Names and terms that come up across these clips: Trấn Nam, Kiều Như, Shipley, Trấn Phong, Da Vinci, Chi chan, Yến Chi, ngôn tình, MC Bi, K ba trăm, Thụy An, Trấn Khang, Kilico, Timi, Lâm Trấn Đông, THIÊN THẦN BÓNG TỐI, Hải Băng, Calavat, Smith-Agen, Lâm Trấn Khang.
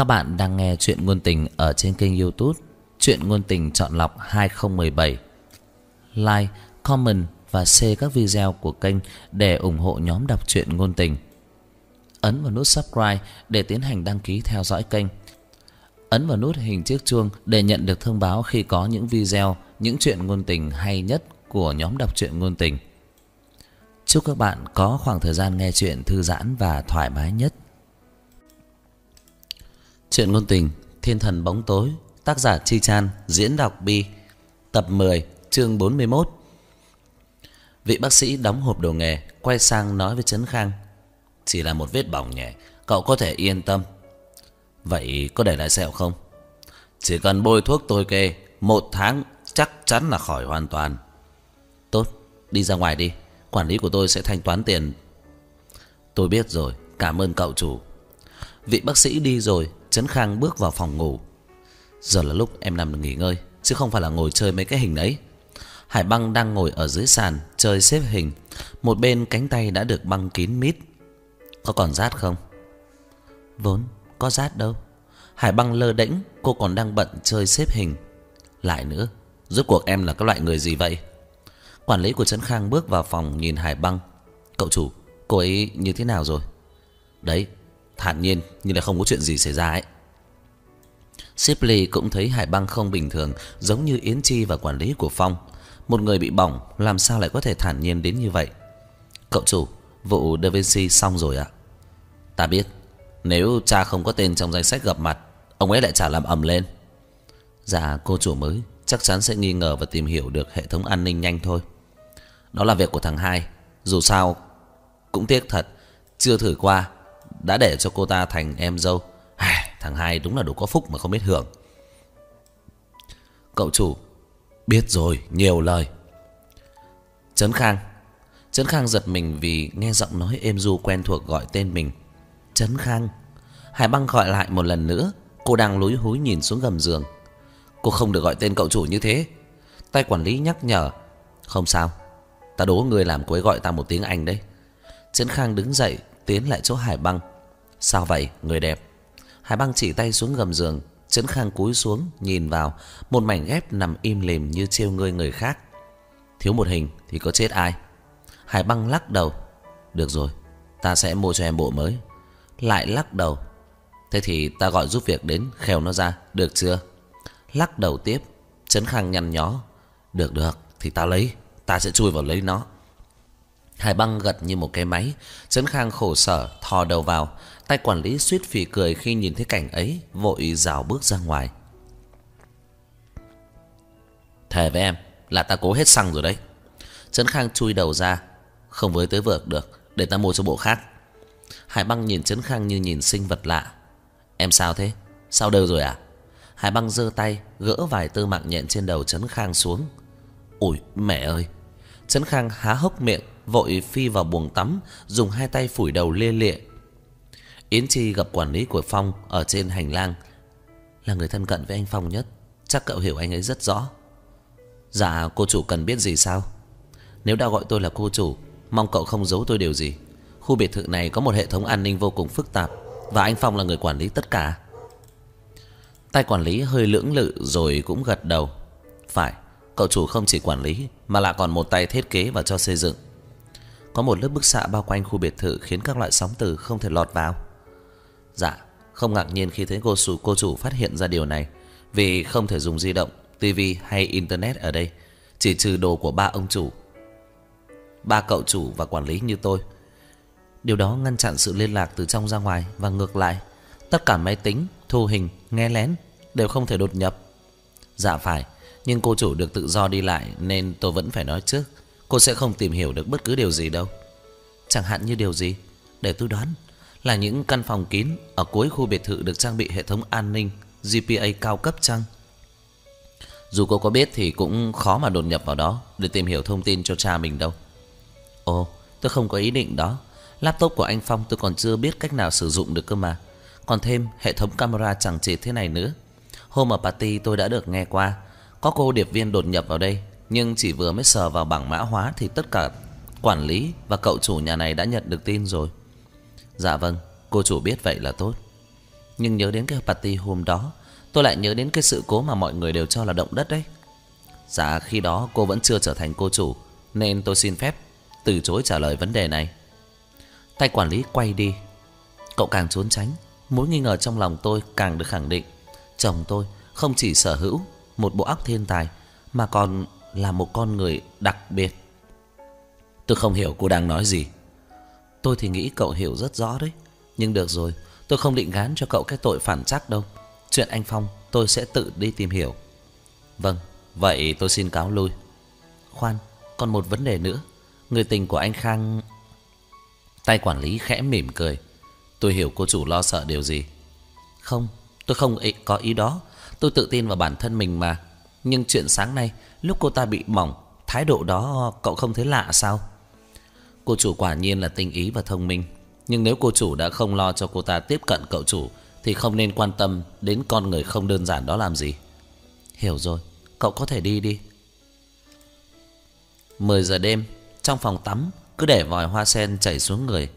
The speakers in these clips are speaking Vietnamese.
Các bạn đang nghe chuyện ngôn tình ở trên kênh YouTube Chuyện Ngôn Tình Chọn Lọc 2017. Like, comment và share các video của kênh để ủng hộ nhóm đọc truyện ngôn tình. Ấn vào nút subscribe để tiến hành đăng ký theo dõi kênh. Ấn vào nút hình chiếc chuông để nhận được thông báo khi có những video, những chuyện ngôn tình hay nhất của nhóm đọc truyện ngôn tình. Chúc các bạn có khoảng thời gian nghe chuyện thư giãn và thoải mái nhất. Chuyện ngôn tình Thiên thần bóng tối, tác giả Chi Chan, diễn đọc Bi. Tập 10, chương 41. Vị bác sĩ đóng hộp đồ nghề, quay sang nói với Trấn Khang: "Chỉ là một vết bỏng nhẹ, cậu có thể yên tâm." "Vậy có để lại sẹo không?" "Chỉ cần bôi thuốc tôi kê, 1 tháng chắc chắn là khỏi hoàn toàn." "Tốt, đi ra ngoài đi, quản lý của tôi sẽ thanh toán tiền." "Tôi biết rồi, cảm ơn cậu chủ." Vị bác sĩ đi rồi, Trấn Khang bước vào phòng ngủ. "Giờ là lúc em nằm nghỉ ngơi, chứ không phải là ngồi chơi mấy cái hình đấy." Hải Băng đang ngồi ở dưới sàn chơi xếp hình, một bên cánh tay đã được băng kín mít. "Có còn rát không?" "Vốn có rát đâu." Hải Băng lơ đễnh, cô còn đang bận chơi xếp hình. "Lại nữa, rốt cuộc em là cái loại người gì vậy?" Quản lý của Trấn Khang bước vào phòng nhìn Hải Băng: "Cậu chủ, cô ấy như thế nào rồi?" "Đấy, thản nhiên như là không có chuyện gì xảy ra ấy." Shipley cũng thấy Hải Băng không bình thường, giống như Yến Chi và quản lý của Phong. Một người bị bỏng làm sao lại có thể thản nhiên đến như vậy? "Cậu chủ, vụ Da Vinci xong rồi ạ?" "Ta biết, nếu cha không có tên trong danh sách gặp mặt, ông ấy lại chả làm ầm lên." "Dạ, cô chủ mới chắc chắn sẽ nghi ngờ và tìm hiểu được hệ thống an ninh nhanh thôi." "Đó là việc của thằng hai, dù sao cũng tiếc thật, chưa thử qua đã để cho cô ta thành em dâu. Thằng hai đúng là đủ có phúc mà không biết hưởng." "Cậu chủ, biết rồi, nhiều lời." Trấn Khang giật mình vì nghe giọng nói êm du quen thuộc gọi tên mình. "Trấn Khang." Hải Băng gọi lại một lần nữa, cô đang lúi húi nhìn xuống gầm giường. "Cô không được gọi tên cậu chủ như thế." Tay quản lý nhắc nhở. "Không sao, ta đố người làm cô ấy gọi ta một tiếng Anh đấy." Trấn Khang đứng dậy, tiến lại chỗ Hải Băng. "Sao vậy, người đẹp?" Hải Băng chỉ tay xuống gầm giường. Trấn Khang cúi xuống nhìn vào, một mảnh ghép nằm im lìm như trêu ngươi người khác. "Thiếu một hình thì có chết ai?" Hải Băng lắc đầu. "Được rồi, ta sẽ mua cho em bộ mới." Lại lắc đầu. "Thế thì ta gọi giúp việc đến khều nó ra, được chưa?" Lắc đầu tiếp. Trấn Khang nhăn nhó. Được thì ta lấy, ta sẽ chui vào lấy nó." Hải Băng gật như một cái máy. Trấn Khang khổ sở thò đầu vào. Tay quản lý suýt phì cười khi nhìn thấy cảnh ấy, vội rảo bước ra ngoài. "Thề với em là ta cố hết xăng rồi đấy." Trấn Khang chui đầu ra. "Không với tới vượt được, để ta mua cho bộ khác." Hải Băng nhìn Trấn Khang như nhìn sinh vật lạ. "Em sao thế, sao đều rồi à?" Hải Băng giơ tay gỡ vài tơ mạng nhện trên đầu Trấn Khang xuống. "Ủi mẹ ơi." Trấn Khang há hốc miệng, vội phi vào buồng tắm, dùng hai tay phủi đầu lia lịa. Yến Chi gặp quản lý của Phong ở trên hành lang. "Là người thân cận với anh Phong nhất, chắc cậu hiểu anh ấy rất rõ." "Dạ, cô chủ cần biết gì sao?" "Nếu đã gọi tôi là cô chủ, mong cậu không giấu tôi điều gì. Khu biệt thự này có một hệ thống an ninh vô cùng phức tạp, và anh Phong là người quản lý tất cả." Tay quản lý hơi lưỡng lự rồi cũng gật đầu. "Phải, cậu chủ không chỉ quản lý mà là còn một tay thiết kế và cho xây dựng. Có một lớp bức xạ bao quanh khu biệt thự khiến các loại sóng từ không thể lọt vào." "Dạ, không ngạc nhiên khi thấy cô chủ phát hiện ra điều này, vì không thể dùng di động, tivi hay internet ở đây, chỉ trừ đồ của ba ông chủ, ba cậu chủ và quản lý như tôi. Điều đó ngăn chặn sự liên lạc từ trong ra ngoài và ngược lại. Tất cả máy tính, thu hình, nghe lén đều không thể đột nhập." "Dạ phải, nhưng cô chủ được tự do đi lại nên tôi vẫn phải nói trước. Cô sẽ không tìm hiểu được bất cứ điều gì đâu." "Chẳng hạn như điều gì?" "Để tôi đoán, là những căn phòng kín ở cuối khu biệt thự được trang bị hệ thống an ninh GPA cao cấp chăng?" "Dù cô có biết thì cũng khó mà đột nhập vào đó để tìm hiểu thông tin cho cha mình đâu." "Ồ, tôi không có ý định đó. Laptop của anh Phong tôi còn chưa biết cách nào sử dụng được cơ mà. Còn thêm hệ thống camera chẳng chỉ thế này nữa. Hôm ở party tôi đã được nghe qua, có cô điệp viên đột nhập vào đây, nhưng chỉ vừa mới sờ vào bảng mã hóa thì tất cả quản lý và cậu chủ nhà này đã nhận được tin rồi." "Dạ vâng, cô chủ biết vậy là tốt." Nhưng nhớ đến cái party hôm đó, tôi lại nhớ đến cái sự cố mà mọi người đều cho là động đất đấy. Dạ khi đó cô vẫn chưa trở thành cô chủ, nên tôi xin phép từ chối trả lời vấn đề này. Tay quản lý quay đi. Cậu càng trốn tránh, mối nghi ngờ trong lòng tôi càng được khẳng định. Chồng tôi không chỉ sở hữu một bộ óc thiên tài mà còn là một con người đặc biệt. Tôi không hiểu cô đang nói gì. Tôi thì nghĩ cậu hiểu rất rõ đấy. Nhưng được rồi, tôi không định gán cho cậu cái tội phản trắc đâu. Chuyện anh Phong tôi sẽ tự đi tìm hiểu. Vâng, vậy tôi xin cáo lui. Khoan, còn một vấn đề nữa. Người tình của anh Khang... Tay quản lý khẽ mỉm cười. Tôi hiểu cô chủ lo sợ điều gì. Không, tôi không có ý đó. Tôi tự tin vào bản thân mình mà. Nhưng chuyện sáng nay, lúc cô ta bị mỏng, thái độ đó cậu không thấy lạ sao? Cô chủ quả nhiên là tinh ý và thông minh. Nhưng nếu cô chủ đã không lo cho cô ta tiếp cận cậu chủ thì không nên quan tâm đến con người không đơn giản đó làm gì. Hiểu rồi, cậu có thể đi đi. 10 giờ đêm, trong phòng tắm cứ để vòi hoa sen chảy xuống người.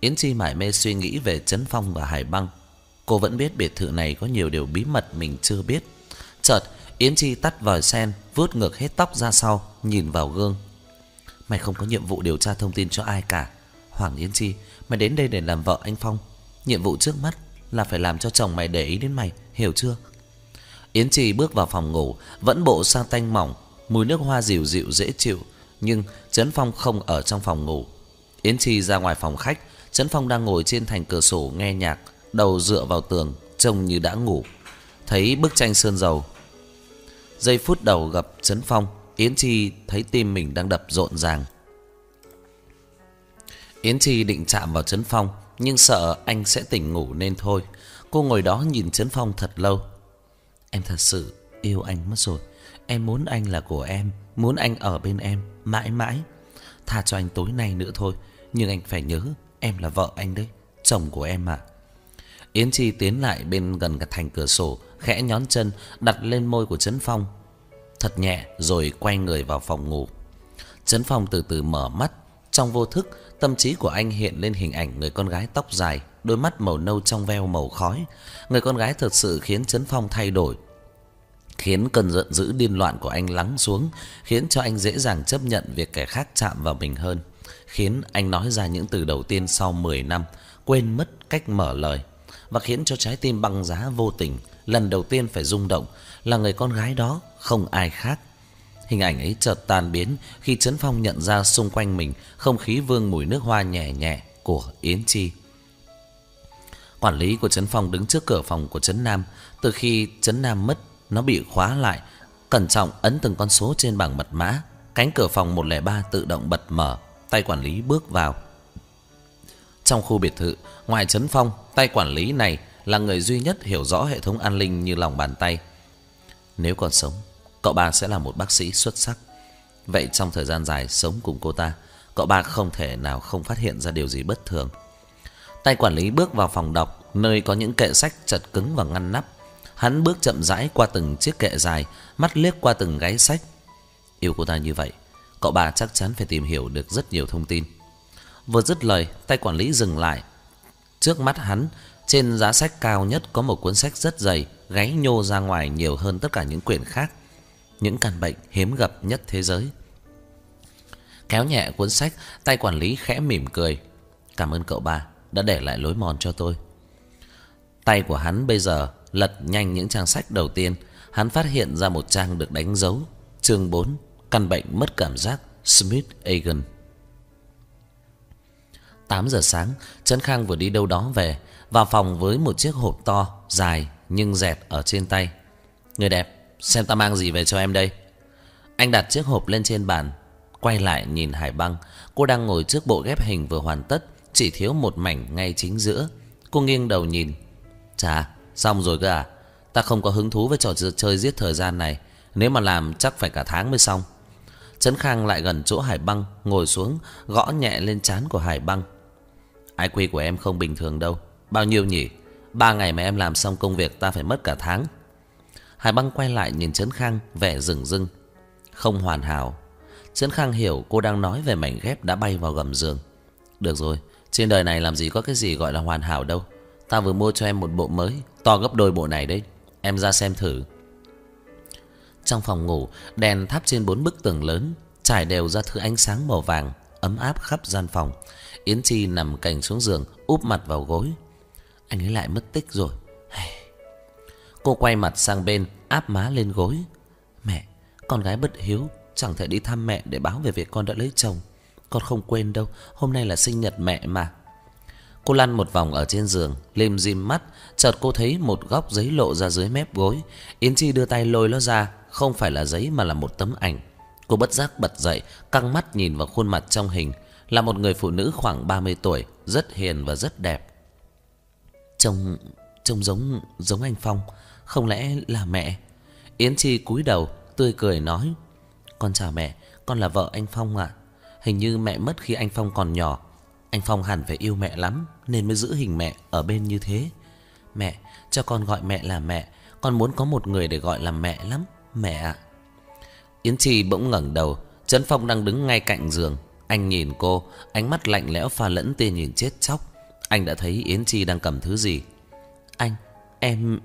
Yến Chi mải mê suy nghĩ về Trấn Phong và Hải Băng. Cô vẫn biết biệt thự này có nhiều điều bí mật mình chưa biết. Chợt Yến Chi tắt vòi sen, vuốt ngược hết tóc ra sau, nhìn vào gương. Mày không có nhiệm vụ điều tra thông tin cho ai cả. Hoàng Yến Chi, mày đến đây để làm vợ anh Phong. Nhiệm vụ trước mắt là phải làm cho chồng mày để ý đến mày, hiểu chưa? Yến Chi bước vào phòng ngủ, vẫn bộ sa tanh mỏng, mùi nước hoa dịu dịu dễ chịu. Nhưng Trấn Phong không ở trong phòng ngủ. Yến Chi ra ngoài phòng khách. Trấn Phong đang ngồi trên thành cửa sổ nghe nhạc, đầu dựa vào tường, trông như đã ngủ. Thấy bức tranh sơn dầu. Giây phút đầu gặp Trấn Phong, Yến Chi thấy tim mình đang đập rộn ràng. Yến Chi định chạm vào Trấn Phong, nhưng sợ anh sẽ tỉnh ngủ nên thôi. Cô ngồi đó nhìn Trấn Phong thật lâu. Em thật sự yêu anh mất rồi. Em muốn anh là của em, muốn anh ở bên em mãi mãi. Tha cho anh tối nay nữa thôi, nhưng anh phải nhớ em là vợ anh đấy, chồng của em mà. Yến Chi tiến lại bên gần cái thành cửa sổ, khẽ nhón chân đặt lên môi của Trấn Phong thật nhẹ rồi quay người vào phòng ngủ. Trấn Phong từ từ mở mắt. Trong vô thức, tâm trí của anh hiện lên hình ảnh người con gái tóc dài, đôi mắt màu nâu trong veo màu khói. Người con gái thật sự khiến Trấn Phong thay đổi, khiến cơn giận dữ điên loạn của anh lắng xuống, khiến cho anh dễ dàng chấp nhận việc kẻ khác chạm vào mình hơn, khiến anh nói ra những từ đầu tiên sau 10 năm, quên mất cách mở lời, và khiến cho trái tim băng giá vô tình lần đầu tiên phải rung động là người con gái đó không ai khác. Hình ảnh ấy chợt tan biến khi Trấn Phong nhận ra xung quanh mình không khí vương mùi nước hoa nhẹ nhẹ của Yến Chi. Quản lý của Trấn Phong đứng trước cửa phòng của Trấn Nam. Từ khi Trấn Nam mất, nó bị khóa lại. Cẩn trọng ấn từng con số trên bảng mật mã. Cánh cửa phòng 103 tự động bật mở. Tay quản lý bước vào. Trong khu biệt thự, ngoài Trấn Phong, tay quản lý này là người duy nhất hiểu rõ hệ thống an ninh như lòng bàn tay. Nếu còn sống, cậu ba sẽ là một bác sĩ xuất sắc. Vậy trong thời gian dài sống cùng cô ta, cậu ba không thể nào không phát hiện ra điều gì bất thường. Tay quản lý bước vào phòng đọc, nơi có những kệ sách chật cứng và ngăn nắp. Hắn bước chậm rãi qua từng chiếc kệ dài, mắt liếc qua từng gáy sách. Yêu cô ta như vậy, cậu ba chắc chắn phải tìm hiểu được rất nhiều thông tin. Vừa dứt lời, tay quản lý dừng lại. Trước mắt hắn, trên giá sách cao nhất có một cuốn sách rất dày, gáy nhô ra ngoài nhiều hơn tất cả những quyển khác. Những căn bệnh hiếm gặp nhất thế giới. Kéo nhẹ cuốn sách, tay quản lý khẽ mỉm cười. Cảm ơn cậu ba đã để lại lối mòn cho tôi. Tay của hắn bây giờ lật nhanh những trang sách đầu tiên. Hắn phát hiện ra một trang được đánh dấu. Chương 4, căn bệnh mất cảm giác Smith-Agen. 8 giờ sáng, Trấn Khang vừa đi đâu đó về, vào phòng với một chiếc hộp to, dài nhưng dẹp ở trên tay. Người đẹp, xem ta mang gì về cho em đây. Anh đặt chiếc hộp lên trên bàn, quay lại nhìn Hải Băng. Cô đang ngồi trước bộ ghép hình vừa hoàn tất, chỉ thiếu một mảnh ngay chính giữa. Cô nghiêng đầu nhìn. Chà, xong rồi cơ à? Ta không có hứng thú với trò chơi giết thời gian này. Nếu mà làm chắc phải cả tháng mới xong. Trấn Khang lại gần chỗ Hải Băng, ngồi xuống, gõ nhẹ lên trán của Hải Băng. IQ của em không bình thường đâu. Bao nhiêu nhỉ? 3 ngày mà em làm xong công việc ta phải mất cả tháng. Hải Băng quay lại nhìn Trấn Khang vẻ rừng rưng. Không hoàn hảo. Trấn Khang hiểu cô đang nói về mảnh ghép đã bay vào gầm giường. Được rồi, trên đời này làm gì có cái gì gọi là hoàn hảo đâu. Ta vừa mua cho em một bộ mới, to gấp đôi bộ này đấy, em ra xem thử. Trong phòng ngủ, đèn thắp trên 4 bức tường lớn, trải đều ra thứ ánh sáng màu vàng ấm áp khắp gian phòng. Yến Chi nằm cành xuống giường, úp mặt vào gối. Anh ấy lại mất tích rồi. Cô quay mặt sang bên, áp má lên gối. Mẹ, con gái bất hiếu, chẳng thể đi thăm mẹ để báo về việc con đã lấy chồng. Con không quên đâu, hôm nay là sinh nhật mẹ mà. Cô lăn một vòng ở trên giường, lim dim mắt, chợt cô thấy một góc giấy lộ ra dưới mép gối. Yến Chi đưa tay lôi nó ra, không phải là giấy mà là một tấm ảnh. Cô bất giác bật dậy, căng mắt nhìn vào khuôn mặt trong hình, là một người phụ nữ khoảng 30 tuổi, rất hiền và rất đẹp. Trông giống anh Phong, không lẽ là mẹ? Yến Chi cúi đầu, tươi cười nói: "Con chào mẹ, con là vợ anh Phong ạ. Hình như mẹ mất khi anh Phong còn nhỏ. Anh Phong hẳn phải yêu mẹ lắm nên mới giữ hình mẹ ở bên như thế. Mẹ, cho con gọi mẹ là mẹ, con muốn có một người để gọi là mẹ lắm, mẹ ạ." Yến Chi bỗng ngẩng đầu, Trấn Phong đang đứng ngay cạnh giường, anh nhìn cô, ánh mắt lạnh lẽo pha lẫn tia nhìn chết chóc. Anh đã thấy Yến Chi đang cầm thứ gì. "Anh, em..."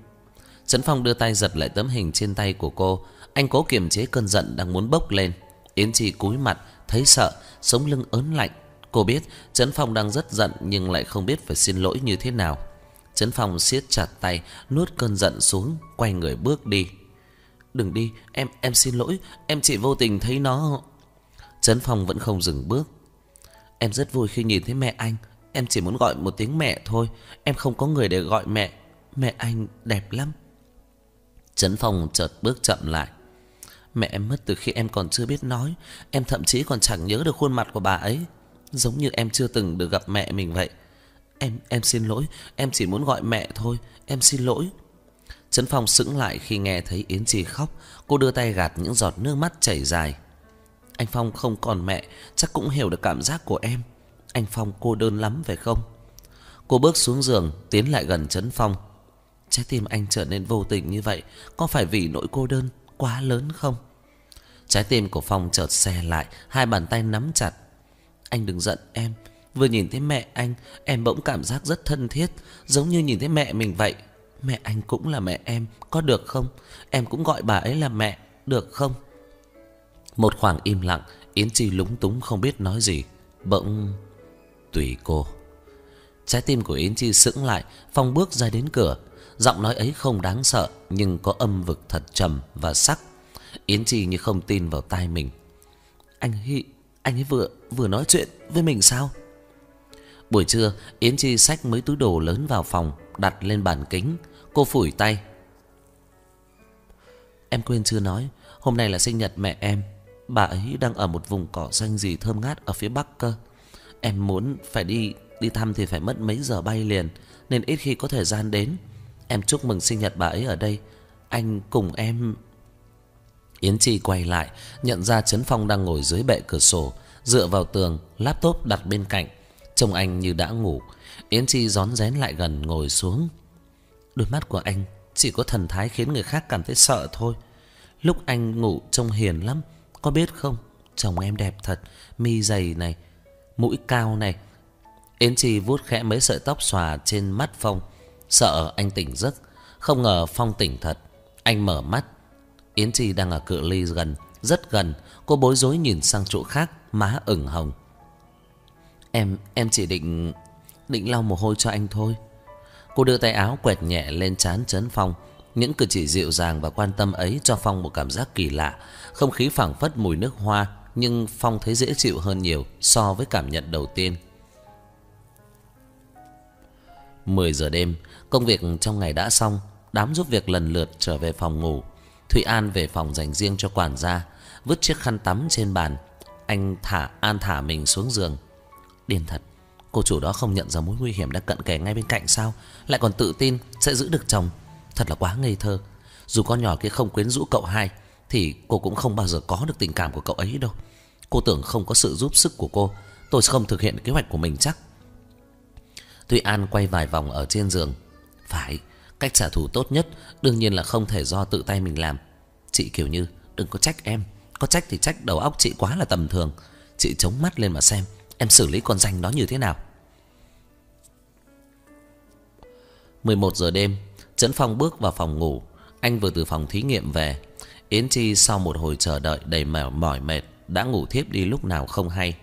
Trấn Phong đưa tay giật lại tấm hình trên tay của cô, anh cố kiềm chế cơn giận đang muốn bốc lên. Yến Chi cúi mặt, thấy sợ, sống lưng ớn lạnh. Cô biết Trấn Phong đang rất giận nhưng lại không biết phải xin lỗi như thế nào. Trấn Phong siết chặt tay, nuốt cơn giận xuống, quay người bước đi. "Đừng đi, em xin lỗi, em chỉ vô tình thấy nó." Trấn Phong vẫn không dừng bước. "Em rất vui khi nhìn thấy mẹ anh, em chỉ muốn gọi một tiếng mẹ thôi, em không có người để gọi mẹ. Mẹ anh đẹp lắm." Trấn Phong chợt bước chậm lại. "Mẹ em mất từ khi em còn chưa biết nói, em thậm chí còn chẳng nhớ được khuôn mặt của bà ấy, giống như em chưa từng được gặp mẹ mình vậy. Em xin lỗi, em chỉ muốn gọi mẹ thôi, em xin lỗi." Trấn Phong sững lại khi nghe thấy Yến Chi khóc, cô đưa tay gạt những giọt nước mắt chảy dài. "Anh Phong không còn mẹ, chắc cũng hiểu được cảm giác của em. Anh Phong cô đơn lắm phải không?" Cô bước xuống giường, tiến lại gần Trấn Phong. "Trái tim anh trở nên vô tình như vậy, có phải vì nỗi cô đơn quá lớn không?" Trái tim của Phong chợt xè lại, hai bàn tay nắm chặt. "Anh đừng giận em, vừa nhìn thấy mẹ anh, em bỗng cảm giác rất thân thiết, giống như nhìn thấy mẹ mình vậy. Mẹ anh cũng là mẹ em, có được không? Em cũng gọi bà ấy là mẹ, được không?" Một khoảng im lặng, Yến Chi lúng túng không biết nói gì. Bỗng: "Tùy cô." Trái tim của Yến Chi sững lại, Phong bước ra đến cửa. Giọng nói ấy không đáng sợ nhưng có âm vực thật trầm và sắc. Yến Chi như không tin vào tai mình. Anh ấy vừa nói chuyện với mình sao? Buổi trưa, Yến Chi xách mấy túi đồ lớn vào phòng, đặt lên bàn kính. Cô phủi tay. "Em quên chưa nói, hôm nay là sinh nhật mẹ em. Bà ấy đang ở một vùng cỏ xanh gì thơm ngát ở phía Bắc cơ. Em muốn phải đi thăm thì phải mất mấy giờ bay liền, nên ít khi có thời gian đến. Em chúc mừng sinh nhật bà ấy ở đây. Anh cùng em..." Yến Chi quay lại, nhận ra Trấn Phong đang ngồi dưới bệ cửa sổ, dựa vào tường, laptop đặt bên cạnh. Trông anh như đã ngủ. Yến Chi rón rén lại gần ngồi xuống. "Đôi mắt của anh chỉ có thần thái khiến người khác cảm thấy sợ thôi. Lúc anh ngủ trông hiền lắm, có biết không? Chồng em đẹp thật, mi dày này, mũi cao này." Yến Chi vuốt khẽ mấy sợi tóc xòa trên mắt Phong, sợ anh tỉnh giấc. Không ngờ Phong tỉnh thật. Anh mở mắt. Yến Chi đang ở cự ly gần, rất gần. Cô bối rối nhìn sang chỗ khác, má ửng hồng. Em chỉ định lau mồ hôi cho anh thôi." Cô đưa tay áo quẹt nhẹ lên trán Trấn Phong. Những cử chỉ dịu dàng và quan tâm ấy cho Phong một cảm giác kỳ lạ. Không khí phảng phất mùi nước hoa, nhưng Phong thấy dễ chịu hơn nhiều so với cảm nhận đầu tiên. 10 giờ đêm, công việc trong ngày đã xong, đám giúp việc lần lượt trở về phòng ngủ. Thụy An về phòng dành riêng cho quản gia, vứt chiếc khăn tắm trên bàn. Anh thả mình xuống giường. "Điên thật, cô chủ đó không nhận ra mối nguy hiểm đang cận kề ngay bên cạnh sao? Lại còn tự tin sẽ giữ được chồng, thật là quá ngây thơ. Dù con nhỏ kia không quyến rũ cậu hai thì cô cũng không bao giờ có được tình cảm của cậu ấy đâu. Cô tưởng không có sự giúp sức của cô, tôi sẽ không thực hiện kế hoạch của mình chắc." Thụy An quay vài vòng ở trên giường. "Phải, cách trả thù tốt nhất đương nhiên là không thể do tự tay mình làm. Chị Kiều Như, đừng có trách em, có trách thì trách đầu óc chị quá là tầm thường. Chị chống mắt lên mà xem em xử lý con danh đó như thế nào." 11 giờ đêm, Trấn Phong bước vào phòng ngủ. Anh vừa từ phòng thí nghiệm về. Yến Chi sau một hồi chờ đợi đầy mỏi mệt đã ngủ thiếp đi lúc nào không hay.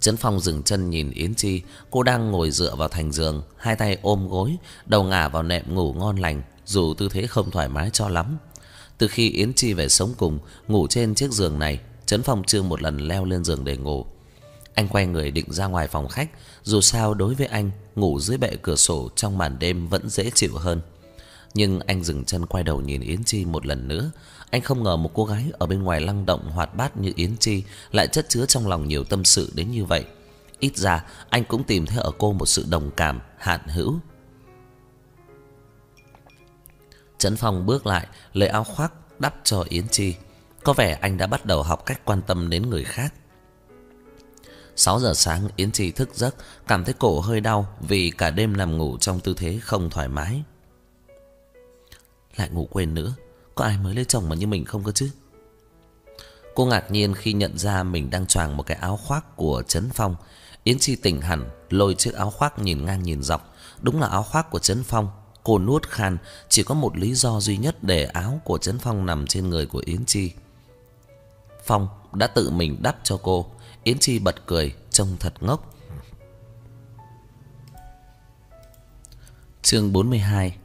Trấn Phong dừng chân nhìn Yến Chi. Cô đang ngồi dựa vào thành giường, hai tay ôm gối, đầu ngả vào nệm ngủ ngon lành, dù tư thế không thoải mái cho lắm. Từ khi Yến Chi về sống cùng, ngủ trên chiếc giường này, Trấn Phong chưa một lần leo lên giường để ngủ. Anh quay người định ra ngoài phòng khách. Dù sao đối với anh, ngủ dưới bệ cửa sổ trong màn đêm vẫn dễ chịu hơn. Nhưng anh dừng chân quay đầu nhìn Yến Chi một lần nữa. Anh không ngờ một cô gái ở bên ngoài lăng động hoạt bát như Yến Chi lại chất chứa trong lòng nhiều tâm sự đến như vậy. Ít ra anh cũng tìm thấy ở cô một sự đồng cảm hạn hữu. Trấn Phong bước lại, lấy áo khoác đắp cho Yến Chi. Có vẻ anh đã bắt đầu học cách quan tâm đến người khác. 6 giờ sáng, Yến Chi thức giấc, cảm thấy cổ hơi đau vì cả đêm nằm ngủ trong tư thế không thoải mái. Lại ngủ quên nữa, có ai mới lấy chồng mà như mình không cơ chứ? Cô ngạc nhiên khi nhận ra mình đang choàng một cái áo khoác của Trấn Phong. Yến Chi tỉnh hẳn, lôi chiếc áo khoác nhìn ngang nhìn dọc. Đúng là áo khoác của Trấn Phong. Cô nuốt khan, chỉ có một lý do duy nhất để áo của Trấn Phong nằm trên người của Yến Chi. Phong đã tự mình đắp cho cô. Yến Chi bật cười, trông thật ngốc. Chương 42.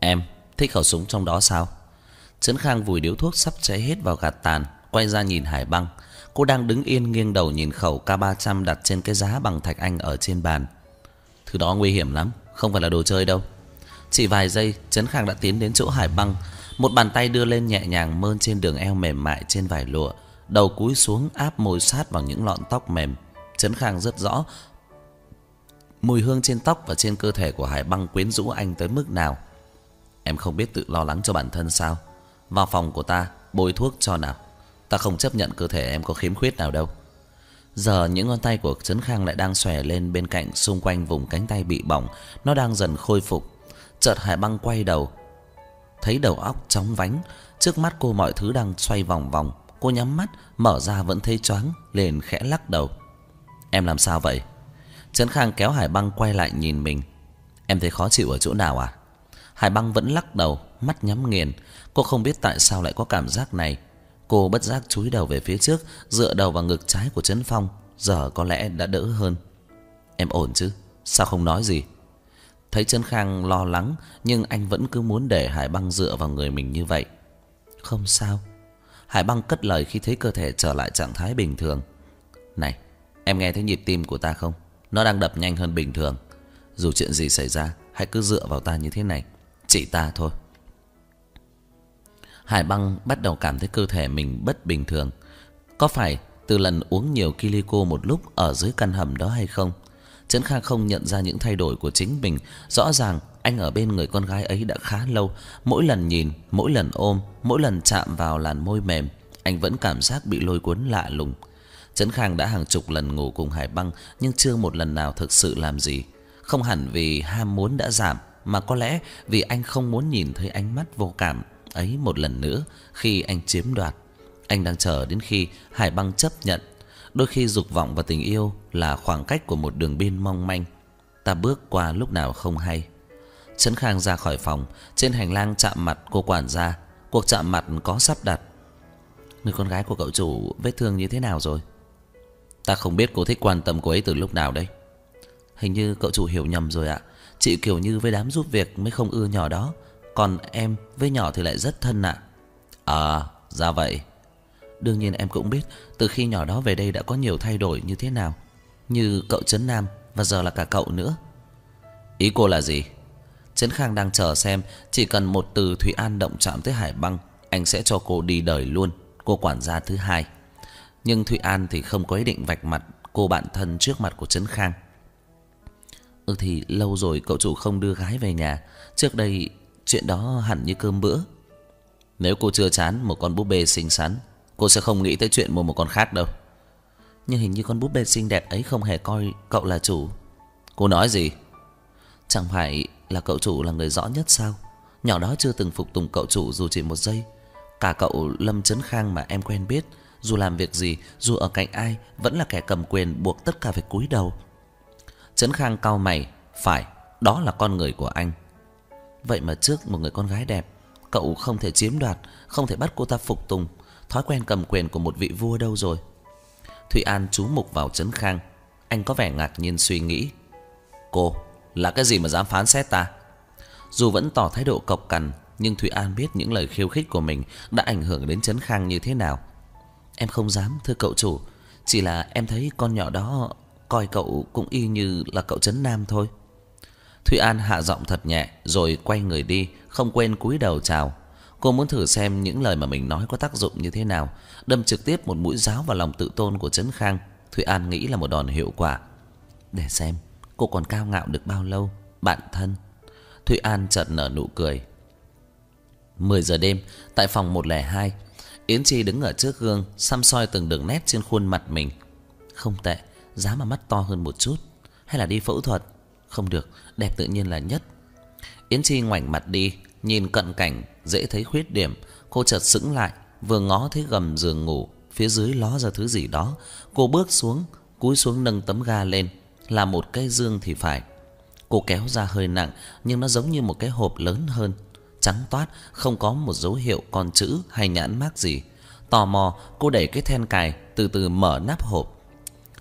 Em thích khẩu súng trong đó sao? Trấn Khang vùi điếu thuốc sắp cháy hết vào gạt tàn, quay ra nhìn Hải Băng. Cô đang đứng yên nghiêng đầu nhìn khẩu K300 đặt trên cái giá bằng thạch anh ở trên bàn. Thứ đó nguy hiểm lắm, không phải là đồ chơi đâu. Chỉ vài giây, Trấn Khang đã tiến đến chỗ Hải Băng. Một bàn tay đưa lên nhẹ nhàng mơn trên đường eo mềm mại trên vải lụa, đầu cúi xuống áp môi sát vào những lọn tóc mềm. Trấn Khang rất rõ mùi hương trên tóc và trên cơ thể của Hải Băng quyến rũ anh tới mức nào. Em không biết tự lo lắng cho bản thân sao? Vào phòng của ta, bôi thuốc cho nào. Ta không chấp nhận cơ thể em có khiếm khuyết nào đâu. Giờ những ngón tay của Trấn Khang lại đang xòe lên bên cạnh xung quanh vùng cánh tay bị bỏng. Nó đang dần khôi phục. Chợt Hải Băng quay đầu, thấy đầu óc chóng vánh. Trước mắt cô mọi thứ đang xoay vòng vòng. Cô nhắm mắt, mở ra vẫn thấy choáng, liền khẽ lắc đầu. Em làm sao vậy? Trấn Khang kéo Hải Băng quay lại nhìn mình. Em thấy khó chịu ở chỗ nào à? Hải Băng vẫn lắc đầu, mắt nhắm nghiền. Cô không biết tại sao lại có cảm giác này. Cô bất giác chúi đầu về phía trước, dựa đầu vào ngực trái của Trấn Phong. Giờ có lẽ đã đỡ hơn. Em ổn chứ? Sao không nói gì? Thấy Trấn Khang lo lắng, nhưng anh vẫn cứ muốn để Hải Băng dựa vào người mình như vậy. Không sao. Hải Băng cất lời khi thấy cơ thể trở lại trạng thái bình thường. Này, em nghe thấy nhịp tim của ta không? Nó đang đập nhanh hơn bình thường. Dù chuyện gì xảy ra, hãy cứ dựa vào ta như thế này. Chỉ ta thôi. Hải Băng bắt đầu cảm thấy cơ thể mình bất bình thường. Có phải từ lần uống nhiều Kilico một lúc ở dưới căn hầm đó hay không? Trấn Khang không nhận ra những thay đổi của chính mình. Rõ ràng anh ở bên người con gái ấy đã khá lâu. Mỗi lần nhìn, mỗi lần ôm, mỗi lần chạm vào làn môi mềm, anh vẫn cảm giác bị lôi cuốn lạ lùng. Trấn Khang đã hàng chục lần ngủ cùng Hải Băng, nhưng chưa một lần nào thực sự làm gì. Không hẳn vì ham muốn đã giảm, mà có lẽ vì anh không muốn nhìn thấy ánh mắt vô cảm ấy một lần nữa khi anh chiếm đoạt. Anh đang chờ đến khi Hải Băng chấp nhận. Đôi khi dục vọng và tình yêu là khoảng cách của một đường biên mong manh. Ta bước qua lúc nào không hay. Trấn Khang ra khỏi phòng. Trên hành lang chạm mặt cô quản gia. Cuộc chạm mặt có sắp đặt. Người con gái của cậu chủ vết thương như thế nào rồi? Ta không biết cô thích quan tâm cô ấy từ lúc nào đấy. Hình như cậu chủ hiểu nhầm rồi ạ. Chị Kiều Như với đám giúp việc mới không ưa nhỏ đó. Còn em với nhỏ thì lại rất thân ạ. À, ra vậy. Đương nhiên em cũng biết từ khi nhỏ đó về đây đã có nhiều thay đổi như thế nào. Như cậu Trấn Nam và giờ là cả cậu nữa. Ý cô là gì? Trấn Khang đang chờ xem chỉ cần một từ Thụy An động chạm tới Hải Băng, anh sẽ cho cô đi đời luôn, cô quản gia thứ hai. Nhưng Thụy An thì không có ý định vạch mặt cô bạn thân trước mặt của Trấn Khang. Thì lâu rồi cậu chủ không đưa gái về nhà. Trước đây chuyện đó hẳn như cơm bữa. Nếu cô chưa chán một con búp bê xinh xắn, cô sẽ không nghĩ tới chuyện mua một con khác đâu. Nhưng hình như con búp bê xinh đẹp ấy không hề coi cậu là chủ. Cô nói gì? Chẳng phải là cậu chủ là người rõ nhất sao? Nhỏ đó chưa từng phục tùng cậu chủ dù chỉ một giây. Cả cậu Lâm Trấn Khang mà em quen biết, dù làm việc gì, dù ở cạnh ai, vẫn là kẻ cầm quyền buộc tất cả phải cúi đầu. Trấn Khang cau mày. Phải, đó là con người của anh. Vậy mà trước một người con gái đẹp, cậu không thể chiếm đoạt, không thể bắt cô ta phục tùng. Thói quen cầm quyền của một vị vua đâu rồi? Thụy An chú mục vào Trấn Khang. Anh có vẻ ngạc nhiên suy nghĩ. Cô là cái gì mà dám phán xét ta? Dù vẫn tỏ thái độ cộc cằn, nhưng Thụy An biết những lời khiêu khích của mình đã ảnh hưởng đến Trấn Khang như thế nào. Em không dám thưa cậu chủ, chỉ là em thấy con nhỏ đó coi cậu cũng y như là cậu Trấn Nam thôi. Thụy An hạ giọng thật nhẹ rồi quay người đi, không quên cúi đầu chào. Cô muốn thử xem những lời mà mình nói có tác dụng như thế nào, đâm trực tiếp một mũi giáo vào lòng tự tôn của Trấn Khang. Thụy An nghĩ là một đòn hiệu quả. Để xem cô còn cao ngạo được bao lâu, bạn thân. Thụy An chợt nở nụ cười. 10 giờ đêm tại phòng 102, Yến Chi đứng ở trước gương xăm soi từng đường nét trên khuôn mặt mình. Không tệ, giá mà mắt to hơn một chút, hay là đi phẫu thuật? Không được, đẹp tự nhiên là nhất. Yến Chi ngoảnh mặt đi, nhìn cận cảnh dễ thấy khuyết điểm. Cô chợt sững lại, vừa ngó thấy gầm giường ngủ phía dưới ló ra thứ gì đó. Cô bước xuống, cúi xuống nâng tấm ga lên, là một cái dương thì phải. Cô kéo ra hơi nặng, nhưng nó giống như một cái hộp lớn hơn, trắng toát, không có một dấu hiệu con chữ hay nhãn mác gì. Tò mò, cô đẩy cái then cài, từ từ mở nắp hộp.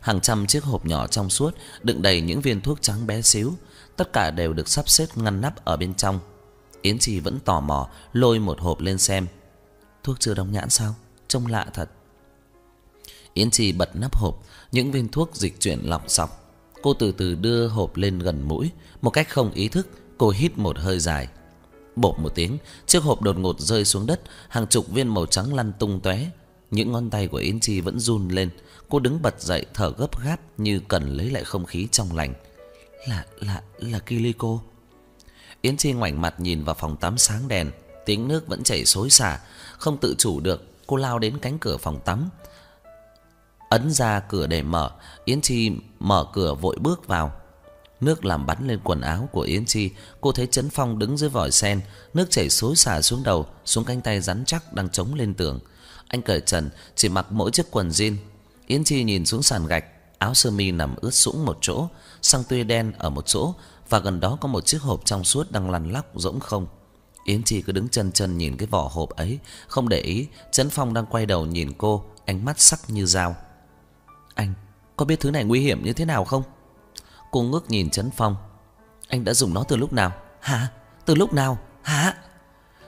Hàng trăm chiếc hộp nhỏ trong suốt đựng đầy những viên thuốc trắng bé xíu, tất cả đều được sắp xếp ngăn nắp ở bên trong. Yến Chi vẫn tò mò lôi một hộp lên xem. Thuốc chưa đóng nhãn sao? Trông lạ thật. Yến Chi bật nắp hộp, những viên thuốc dịch chuyển lọc sọc. Cô từ từ đưa hộp lên gần mũi, một cách không ý thức cô hít một hơi dài. Bộp một tiếng, chiếc hộp đột ngột rơi xuống đất, hàng chục viên màu trắng lăn tung tóe. Những ngón tay của Yến Chi vẫn run lên, cô đứng bật dậy thở gấp gáp như cần lấy lại không khí trong lành. Là Kilico. Yến Chi ngoảnh mặt nhìn vào phòng tắm sáng đèn, tiếng nước vẫn chảy xối xả, không tự chủ được, cô lao đến cánh cửa phòng tắm. Ấn ra cửa để mở, Yến Chi mở cửa vội bước vào. Nước làm bắn lên quần áo của Yến Chi, cô thấy Trấn Phong đứng dưới vòi sen, nước chảy xối xả xuống đầu, xuống cánh tay rắn chắc đang chống lên tường. Anh cởi trần, chỉ mặc mỗi chiếc quần jean. Yến Chi nhìn xuống sàn gạch, áo sơ mi nằm ướt sũng một chỗ, xăng tua đen ở một chỗ, và gần đó có một chiếc hộp trong suốt đang lăn lóc rỗng không. Yến Chi cứ đứng chần chần nhìn cái vỏ hộp ấy, không để ý Trấn Phong đang quay đầu nhìn cô, ánh mắt sắc như dao. Anh có biết thứ này nguy hiểm như thế nào không? Cô ngước nhìn Trấn Phong. Anh đã dùng nó từ lúc nào? Hả? Từ lúc nào? Hả?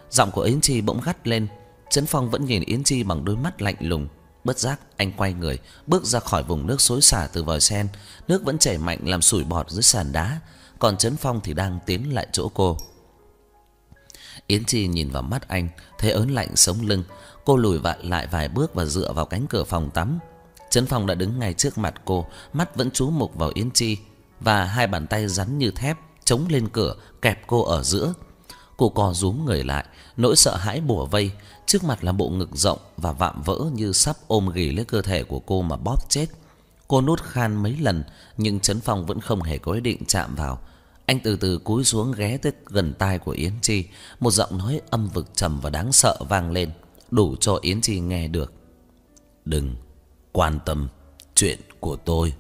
Giọng của Yến Chi bỗng gắt lên. Trấn Phong vẫn nhìn Yến Chi bằng đôi mắt lạnh lùng. Bất giác anh quay người, bước ra khỏi vùng nước xối xả từ vòi sen. Nước vẫn chảy mạnh làm sủi bọt dưới sàn đá. Còn Trấn Phong thì đang tiến lại chỗ cô. Yến Chi nhìn vào mắt anh, thấy ớn lạnh sống lưng. Cô lùi lại vài bước và dựa vào cánh cửa phòng tắm. Trấn Phong đã đứng ngay trước mặt cô, mắt vẫn chú mục vào Yến Chi, và hai bàn tay rắn như thép chống lên cửa kẹp cô ở giữa. Cô co rúm người lại, nỗi sợ hãi bủa vây. Trước mặt là bộ ngực rộng và vạm vỡ như sắp ôm ghì lấy cơ thể của cô mà bóp chết. Cô nút khan mấy lần, nhưng Trấn Phong vẫn không hề có ý định chạm vào. Anh từ từ cúi xuống ghé tới gần tai của Yến Chi. Một giọng nói âm vực trầm và đáng sợ vang lên, đủ cho Yến Chi nghe được. Đừng quan tâm chuyện của tôi.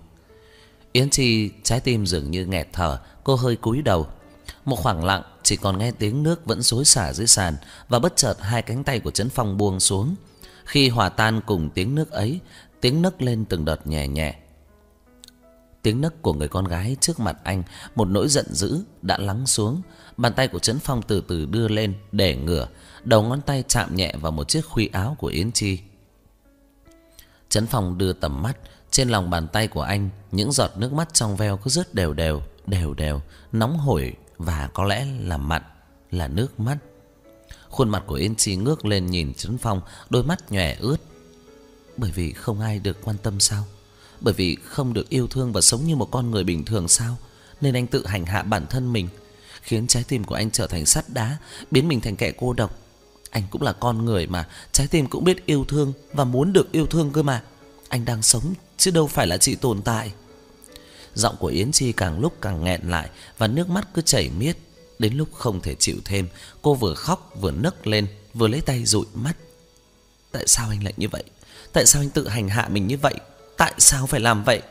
Yến Chi trái tim dường như nghẹt thở, cô hơi cúi đầu. Một khoảng lặng, chỉ còn nghe tiếng nước vẫn xối xả dưới sàn, và bất chợt hai cánh tay của Trấn Phong buông xuống. Khi hòa tan cùng tiếng nước ấy, tiếng nấc lên từng đợt nhẹ nhẹ. Tiếng nấc của người con gái trước mặt anh, một nỗi giận dữ đã lắng xuống. Bàn tay của Trấn Phong từ từ đưa lên để ngửa, đầu ngón tay chạm nhẹ vào một chiếc khuy áo của Yến Chi. Trấn Phong đưa tầm mắt, trên lòng bàn tay của anh những giọt nước mắt trong veo cứ rớt đều đều, nóng hổi và có lẽ là mặn, là nước mắt. Khuôn mặt của Yến Chi ngước lên nhìn Trấn Phong, đôi mắt nhòe ướt. Bởi vì không ai được quan tâm sao? Bởi vì không được yêu thương và sống như một con người bình thường sao? Nên anh tự hành hạ bản thân mình, khiến trái tim của anh trở thành sắt đá, biến mình thành kẻ cô độc. Anh cũng là con người mà, trái tim cũng biết yêu thương và muốn được yêu thương cơ mà. Anh đang sống chứ đâu phải là chỉ tồn tại. Giọng của Yến Chi càng lúc càng nghẹn lại, và nước mắt cứ chảy miết. Đến lúc không thể chịu thêm, cô vừa khóc vừa nấc lên, vừa lấy tay dụi mắt. Tại sao anh lại như vậy? Tại sao anh tự hành hạ mình như vậy? Tại sao phải làm vậy?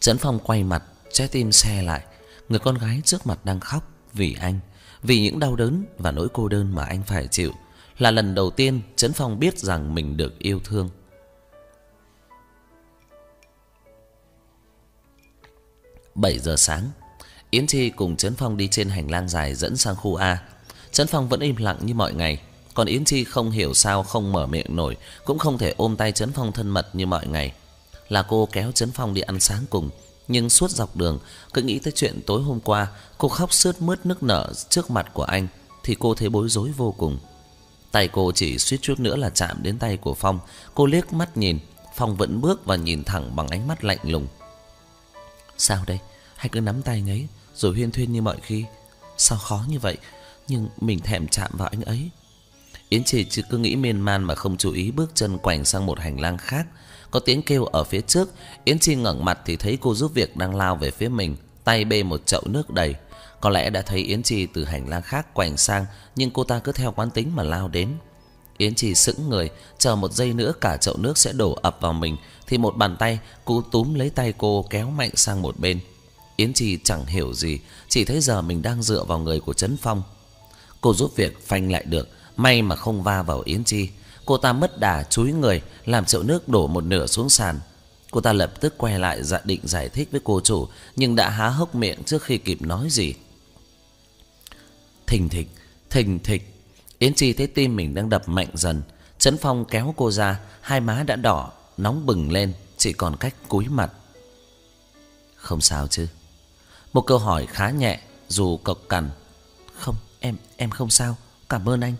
Trấn Phong quay mặt, trái tim xe lại. Người con gái trước mặt đang khóc vì anh, vì những đau đớn và nỗi cô đơn mà anh phải chịu. Là lần đầu tiên Trấn Phong biết rằng mình được yêu thương. Bảy giờ sáng, Yến Chi cùng Trấn Phong đi trên hành lang dài dẫn sang khu A. Trấn Phong vẫn im lặng như mọi ngày, còn Yến Chi không hiểu sao không mở miệng nổi, cũng không thể ôm tay Trấn Phong thân mật như mọi ngày. Là cô kéo Trấn Phong đi ăn sáng cùng, nhưng suốt dọc đường cứ nghĩ tới chuyện tối hôm qua cô khóc sướt mướt nức nở trước mặt của anh thì cô thấy bối rối vô cùng. Tay cô chỉ suýt chút nữa là chạm đến tay của Phong. Cô liếc mắt nhìn, Phong vẫn bước và nhìn thẳng bằng ánh mắt lạnh lùng. Sao đây? Hay cứ nắm tay anh ấy rồi huyên thuyên như mọi khi? Sao khó như vậy? Nhưng mình thèm chạm vào anh ấy. Yến Chi chỉ cứ nghĩ miên man mà không chú ý, bước chân quành sang một hành lang khác. Có tiếng kêu ở phía trước. Yến Chi ngẩng mặt thì thấy cô giúp việc đang lao về phía mình, tay bê một chậu nước đầy. Có lẽ đã thấy Yến Chi từ hành lang khác quành sang, nhưng cô ta cứ theo quán tính mà lao đến. Yến Chi sững người, chờ một giây nữa cả chậu nước sẽ đổ ập vào mình thì một bàn tay cô túm lấy tay cô kéo mạnh sang một bên. Yến Chi chẳng hiểu gì, chỉ thấy giờ mình đang dựa vào người của Trấn Phong. Cô giúp việc phanh lại được, may mà không va vào Yến Chi. Cô ta mất đà chúi người, làm chậu nước đổ một nửa xuống sàn. Cô ta lập tức quay lại định giải thích với cô chủ, nhưng đã há hốc miệng trước khi kịp nói gì. Thình thịch, thình thịch. Yến Chi thấy tim mình đang đập mạnh dần. Trấn Phong kéo cô ra, hai má đã đỏ, nóng bừng lên, chỉ còn cách cúi mặt. Không sao chứ? Một câu hỏi khá nhẹ dù cộc cằn. Không, em không sao, cảm ơn anh.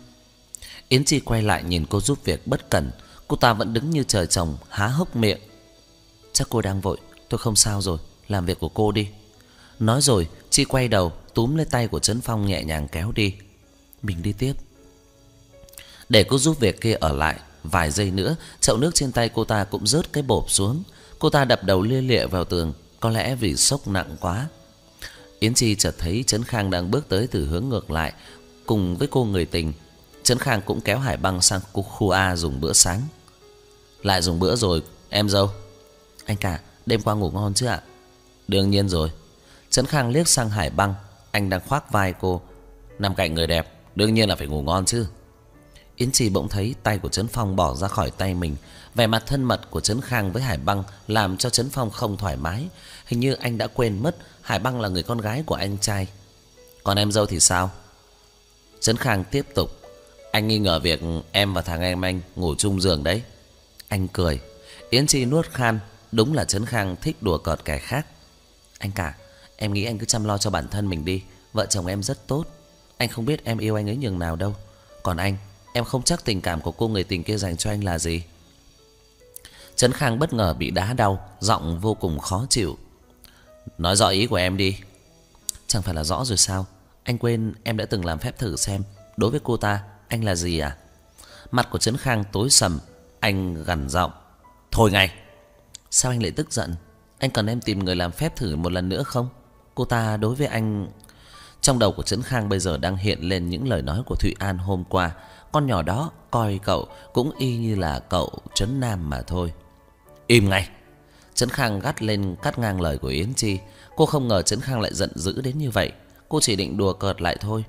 Yến Chi quay lại nhìn cô giúp việc bất cẩn. Cô ta vẫn đứng như trời trồng, há hốc miệng. Chắc cô đang vội, tôi không sao rồi, làm việc của cô đi. Nói rồi Chi quay đầu túm lấy tay của Trấn Phong nhẹ nhàng kéo đi. Mình đi tiếp. Để cô giúp việc kia ở lại. Vài giây nữa chậu nước trên tay cô ta cũng rớt cái bộp xuống. Cô ta đập đầu lia lịa vào tường, có lẽ vì sốc nặng quá. Yến Chi chợt thấy Trấn Khang đang bước tới từ hướng ngược lại cùng với cô người tình. Trấn Khang cũng kéo Hải Băng sang khu A dùng bữa sáng. Lại dùng bữa rồi em dâu. Anh cả, đêm qua ngủ ngon chứ ạ? Đương nhiên rồi. Trấn Khang liếc sang Hải Băng, anh đang khoác vai cô. Nằm cạnh người đẹp, đương nhiên là phải ngủ ngon chứ. Yến Chi bỗng thấy tay của Trấn Phong bỏ ra khỏi tay mình. Vẻ mặt thân mật của Trấn Khang với Hải Băng làm cho Trấn Phong không thoải mái. Hình như anh đã quên mất Hải Băng là người con gái của anh trai. Còn em dâu thì sao? Trấn Khang tiếp tục. Anh nghi ngờ việc em và thằng em anh ngủ chung giường đấy. Anh cười. Yến Chi nuốt khan. Đúng là Trấn Khang thích đùa cợt kẻ khác. Anh cả, em nghĩ anh cứ chăm lo cho bản thân mình đi. Vợ chồng em rất tốt. Anh không biết em yêu anh ấy nhường nào đâu. Còn anh, em không chắc tình cảm của cô người tình kia dành cho anh là gì. Trấn Khang bất ngờ bị đá đau, giọng vô cùng khó chịu. Nói rõ ý của em đi. Chẳng phải là rõ rồi sao? Anh quên em đã từng làm phép thử xem đối với cô ta anh là gì à? Mặt của Trấn Khang tối sầm. Anh gằn giọng. Thôi ngay. Sao anh lại tức giận? Anh cần em tìm người làm phép thử một lần nữa không? Cô ta đối với anh... Trong đầu của Trấn Khang bây giờ đang hiện lên những lời nói của Thụy An hôm qua. Con nhỏ đó coi cậu cũng y như là cậu Trấn Nam mà thôi. Im ngay. Trấn Khang gắt lên cắt ngang lời của Yến Chi. Cô không ngờ Trấn Khang lại giận dữ đến như vậy. Cô chỉ định đùa cợt lại thôi.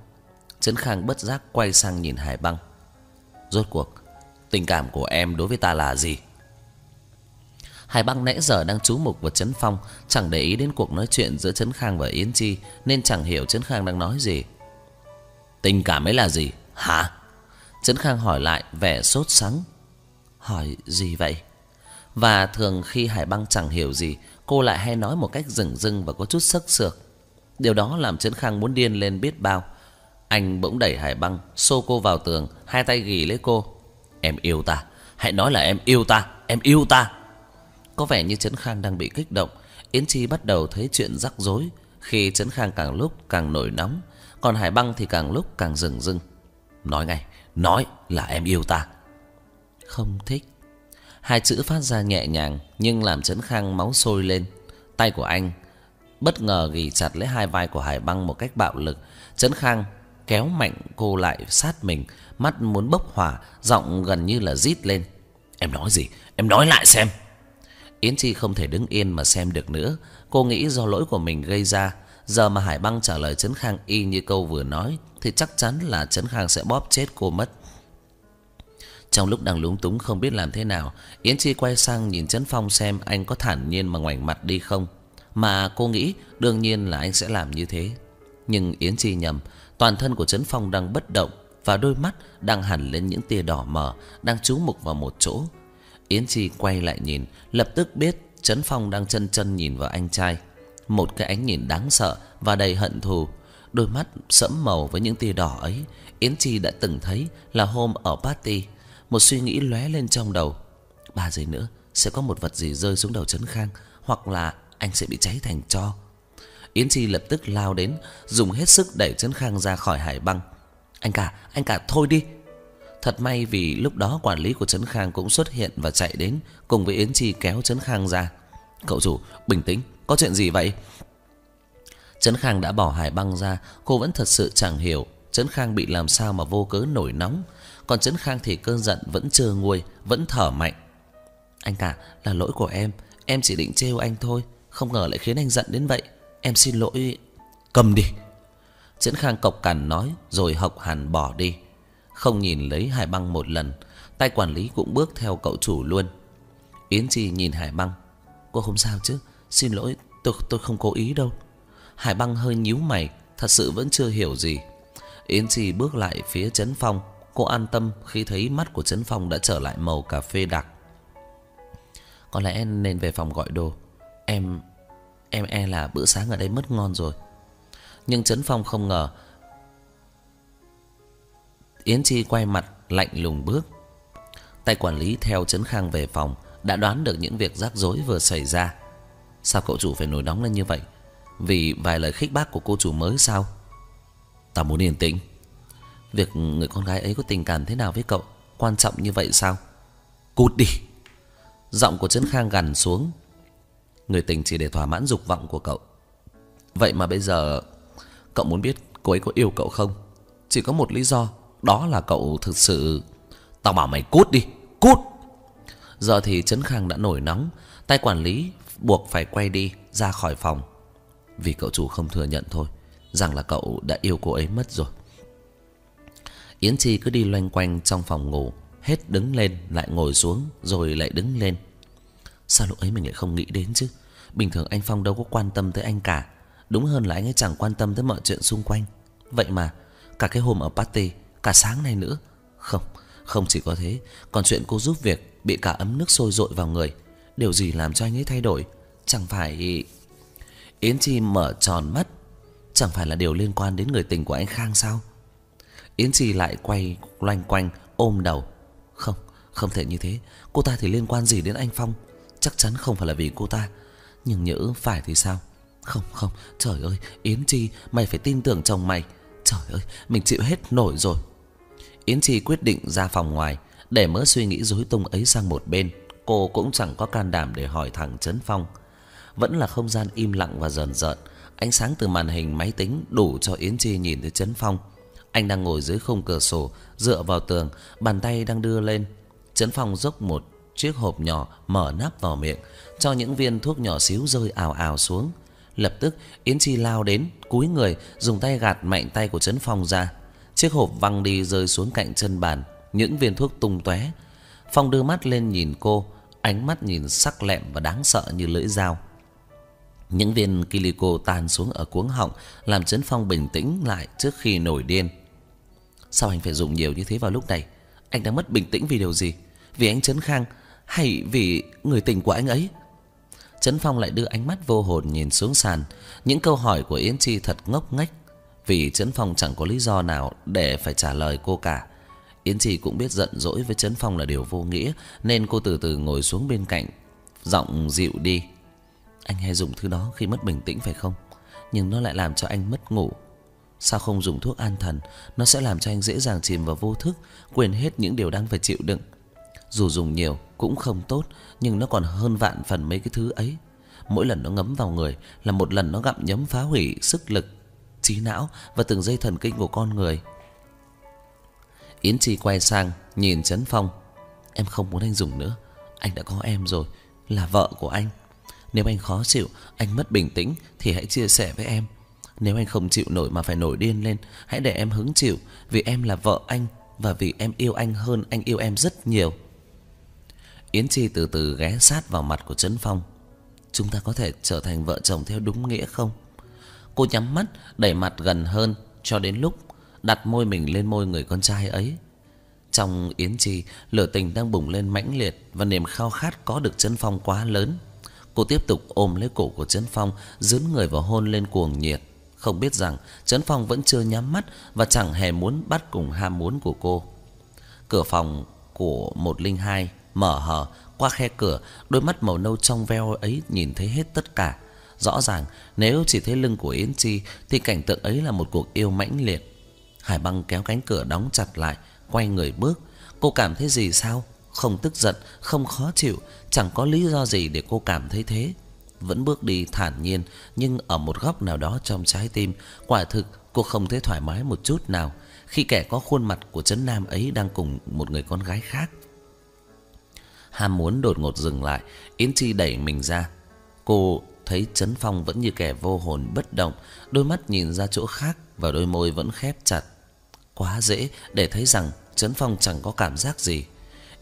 Trấn Khang bất giác quay sang nhìn Hải Băng. Rốt cuộc tình cảm của em đối với ta là gì? Hải Băng nãy giờ đang chú mục vào Trấn Phong, chẳng để ý đến cuộc nói chuyện giữa Trấn Khang và Yến Chi, nên chẳng hiểu Trấn Khang đang nói gì. Tình cảm ấy là gì? Hả? Trấn Khang hỏi lại vẻ sốt sắng. Hỏi gì vậy? Và thường khi Hải Băng chẳng hiểu gì, cô lại hay nói một cách dửng dưng và có chút sấc sược. Điều đó làm Trấn Khang muốn điên lên biết bao. Anh bỗng đẩy Hải Băng, xô cô vào tường, hai tay ghì lấy cô. Em yêu ta, hãy nói là em yêu ta, em yêu ta. Có vẻ như Trấn Khang đang bị kích động. Yến Chi bắt đầu thấy chuyện rắc rối khi Trấn Khang càng lúc càng nổi nóng, còn Hải Băng thì càng lúc càng rừng rưng. Nói ngay, nói là em yêu ta. Không thích. Hai chữ phát ra nhẹ nhàng nhưng làm Trấn Khang máu sôi lên. Tay của anh bất ngờ ghì chặt lấy hai vai của Hải Băng một cách bạo lực. Trấn Khang kéo mạnh cô lại sát mình, mắt muốn bốc hỏa, giọng gần như là rít lên. Em nói gì? Em nói lại xem. Yến Chi không thể đứng yên mà xem được nữa. Cô nghĩ do lỗi của mình gây ra, Giờ mà Hải Băng trả lời Trấn Khang y như câu vừa nói thì chắc chắn là Trấn Khang sẽ bóp chết cô mất. Trong lúc đang lúng túng không biết làm thế nào, Yến Chi quay sang nhìn Trấn Phong xem anh có thản nhiên mà ngoảnh mặt đi không. Mà cô nghĩ đương nhiên là anh sẽ làm như thế. Nhưng Yến Chi nhầm, toàn thân của Trấn Phong đang bất động và đôi mắt đang hẳn lên những tia đỏ mờ, đang chú mục vào một chỗ. Yến Chi quay lại nhìn, lập tức biết Trấn Phong đang chân chân nhìn vào anh trai, một cái ánh nhìn đáng sợ và đầy hận thù. Đôi mắt sẫm màu với những tia đỏ ấy, Yến Chi đã từng thấy là hôm ở party. Một suy nghĩ lóe lên trong đầu, 3 giây nữa sẽ có một vật gì rơi xuống đầu Trấn Khang, hoặc là anh sẽ bị cháy thành tro. Yến Chi lập tức lao đến, dùng hết sức đẩy Trấn Khang ra khỏi Hải Băng. Anh cả thôi đi. Thật may vì lúc đó quản lý của Trấn Khang cũng xuất hiện và chạy đến cùng với Yến Chi kéo Trấn Khang ra. Cậu chủ, bình tĩnh, có chuyện gì vậy? Trấn Khang đã bỏ Hải Băng ra, cô vẫn thật sự chẳng hiểu Trấn Khang bị làm sao mà vô cớ nổi nóng. Còn Trấn Khang thì cơn giận vẫn chưa nguôi, vẫn thở mạnh. Anh cả, là lỗi của em chỉ định trêu anh thôi, không ngờ lại khiến anh giận đến vậy, em xin lỗi. Cầm đi. Trấn Khang cộc cằn nói rồi hộc hàn bỏ đi, không nhìn lấy Hải Băng một lần. Tay quản lý cũng bước theo cậu chủ luôn. Yến Chi nhìn Hải Băng, cô không sao chứ? Xin lỗi, tôi không cố ý đâu. Hải Băng hơi nhíu mày, thật sự vẫn chưa hiểu gì. Yến Chi bước lại phía Trấn Phong, cô an tâm khi thấy mắt của Trấn Phong đã trở lại màu cà phê đặc. Có lẽ nên về phòng gọi đồ, em e là bữa sáng ở đây mất ngon rồi. Nhưng Trấn Phong không ngờ Yến Chi quay mặt lạnh lùng bước. Tay quản lý theo Trấn Khang về phòng, đã đoán được những việc rắc rối vừa xảy ra. Sao cậu chủ phải nổi nóng lên như vậy? Vì vài lời khích bác của cô chủ mới sao? Tao muốn yên tĩnh. Việc người con gái ấy có tình cảm thế nào với cậu quan trọng như vậy sao? Cút đi. Giọng của Trấn Khang gằn xuống. Người tình chỉ để thỏa mãn dục vọng của cậu, vậy mà bây giờ cậu muốn biết cô ấy có yêu cậu không? Chỉ có một lý do, đó là cậu thực sự... Tao bảo mày cút đi, cút. Giờ thì Trấn Khang đã nổi nóng, tay quản lý buộc phải quay đi ra khỏi phòng. Vì cậu chủ không thừa nhận thôi, rằng là cậu đã yêu cô ấy mất rồi. Yến Chi cứ đi loanh quanh trong phòng ngủ, hết đứng lên lại ngồi xuống rồi lại đứng lên. Sao lúc ấy mình lại không nghĩ đến chứ? Bình thường anh Phong đâu có quan tâm tới anh cả, đúng hơn là anh ấy chẳng quan tâm tới mọi chuyện xung quanh. Vậy mà cả cái hôm ở party, cả sáng nay nữa. Không chỉ có thế, còn chuyện cô giúp việc bị cả ấm nước sôi dội vào người. Điều gì làm cho anh ấy thay đổi? Chẳng phải... Yến Chi mở tròn mắt. Chẳng phải là điều liên quan đến người tình của anh Khang sao? Yến Chi lại quay loanh quanh ôm đầu. Không thể như thế. Cô ta thì liên quan gì đến anh Phong? Chắc chắn không phải là vì cô ta. Nhưng nhỡ phải thì sao? Không, trời ơi, Yến Chi, mày phải tin tưởng chồng mày. Trời ơi, mình chịu hết nổi rồi. Yến Chi quyết định ra phòng ngoài, để mớ suy nghĩ rối tung ấy sang một bên. Cô cũng chẳng có can đảm để hỏi thẳng Trấn Phong. Vẫn là không gian im lặng và rờn rợn. Ánh sáng từ màn hình máy tính đủ cho Yến Chi nhìn thấy Trấn Phong. Anh đang ngồi dưới khung cửa sổ, dựa vào tường, bàn tay đang đưa lên. Trấn Phong dốc một chiếc hộp nhỏ, mở nắp vào miệng, cho những viên thuốc nhỏ xíu rơi ào ào xuống. Lập tức Yến Chi lao đến, cúi người, dùng tay gạt mạnh tay của Trấn Phong ra. Chiếc hộp văng đi rơi xuống cạnh chân bàn, những viên thuốc tung tóe. Phong đưa mắt lên nhìn cô, ánh mắt nhìn sắc lẹm và đáng sợ như lưỡi dao. Những viên Kilico tan xuống ở cuống họng, làm Trấn Phong bình tĩnh lại trước khi nổi điên. Sao anh phải dùng nhiều như thế vào lúc này? Anh đang mất bình tĩnh vì điều gì? Vì anh Trấn Khang hay vì người tình của anh ấy? Trấn Phong lại đưa ánh mắt vô hồn nhìn xuống sàn. Những câu hỏi của Yến Chi thật ngốc nghếch, vì Trấn Phong chẳng có lý do nào để phải trả lời cô cả. Yến Chi cũng biết giận dỗi với Trấn Phong là điều vô nghĩa, nên cô từ từ ngồi xuống bên cạnh, giọng dịu đi. Anh hay dùng thứ đó khi mất bình tĩnh phải không? Nhưng nó lại làm cho anh mất ngủ. Sao không dùng thuốc an thần? Nó sẽ làm cho anh dễ dàng chìm vào vô thức, quên hết những điều đang phải chịu đựng. Dù dùng nhiều cũng không tốt, nhưng nó còn hơn vạn phần mấy cái thứ ấy. Mỗi lần nó ngấm vào người là một lần nó gặm nhấm phá hủy sức lực, trí não và từng dây thần kinh của con người. Yến Chi quay sang nhìn Trấn Phong. Em không muốn anh dùng nữa. Anh đã có em rồi, là vợ của anh. Nếu anh khó chịu, anh mất bình tĩnh thì hãy chia sẻ với em. Nếu anh không chịu nổi mà phải nổi điên lên, hãy để em hứng chịu, vì em là vợ anh và vì em yêu anh hơn anh yêu em rất nhiều. Yến Chi từ từ ghé sát vào mặt của Trấn Phong. Chúng ta có thể trở thành vợ chồng theo đúng nghĩa không? Cô nhắm mắt, đẩy mặt gần hơn cho đến lúc đặt môi mình lên môi người con trai ấy. Trong Yến Chi, lửa tình đang bùng lên mãnh liệt và niềm khao khát có được Trấn Phong quá lớn. Cô tiếp tục ôm lấy cổ của Trấn Phong, dướn người vào hôn lên cuồng nhiệt, không biết rằng Trấn Phong vẫn chưa nhắm mắt và chẳng hề muốn bắt cùng ham muốn của cô. Cửa phòng của 102 mở hờ, qua khe cửa, đôi mắt màu nâu trong veo ấy nhìn thấy hết tất cả. Rõ ràng, nếu chỉ thấy lưng của Yến Chi thì cảnh tượng ấy là một cuộc yêu mãnh liệt. Hải Băng kéo cánh cửa đóng chặt lại, quay người bước. Cô cảm thấy gì sao? Không tức giận, không khó chịu, chẳng có lý do gì để cô cảm thấy thế. Vẫn bước đi thản nhiên, nhưng ở một góc nào đó trong trái tim, quả thực cô không thấy thoải mái một chút nào khi kẻ có khuôn mặt của Trấn Nam ấy đang cùng một người con gái khác. Ham muốn đột ngột dừng lại, Yến Chi đẩy mình ra. Cô thấy Trấn Phong vẫn như kẻ vô hồn bất động, đôi mắt nhìn ra chỗ khác và đôi môi vẫn khép chặt. Quá dễ để thấy rằng Trấn Phong chẳng có cảm giác gì.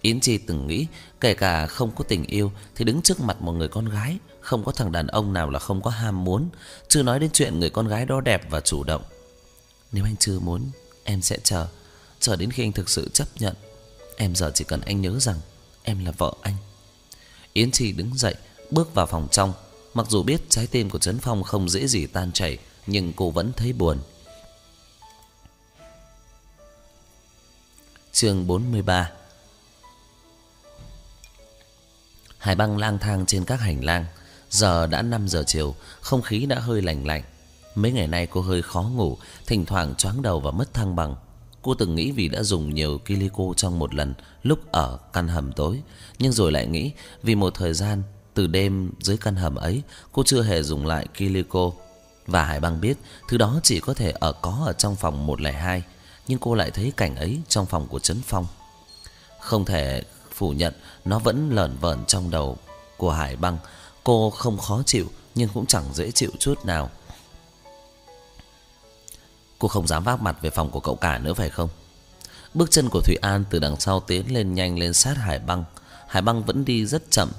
Yến Chi từng nghĩ, kể cả không có tình yêu thì đứng trước mặt một người con gái, không có thằng đàn ông nào là không có ham muốn, chưa nói đến chuyện người con gái đó đẹp và chủ động. Nếu anh chưa muốn, em sẽ chờ đến khi anh thực sự chấp nhận. Em giờ chỉ cần anh nhớ rằng em là vợ anh. Yến Chi đứng dậy, bước vào phòng trong. Mặc dù biết trái tim của Trấn Phong không dễ gì tan chảy, nhưng cô vẫn thấy buồn. Chương 43. Hải Băng lang thang trên các hành lang. Giờ đã 5 giờ chiều, không khí đã hơi lạnh lạnh. Mấy ngày nay cô hơi khó ngủ, thỉnh thoảng choáng đầu và mất thăng bằng. Cô từng nghĩ vì đã dùng nhiều Kilico trong một lần lúc ở căn hầm tối, nhưng rồi lại nghĩ vì một thời gian từ đêm dưới căn hầm ấy cô chưa hề dùng lại Kilico. Và Hải Băng biết thứ đó chỉ có thể có ở trong phòng 102, nhưng cô lại thấy cảnh ấy trong phòng của Trấn Phong. Không thể phủ nhận, nó vẫn lởn vởn trong đầu của Hải Băng. Cô không khó chịu nhưng cũng chẳng dễ chịu chút nào. Cô không dám vác mặt về phòng của cậu cả nữa phải không? Bước chân của Thủy An từ đằng sau tiến lên nhanh lên sát Hải Băng. Hải Băng vẫn đi rất chậm.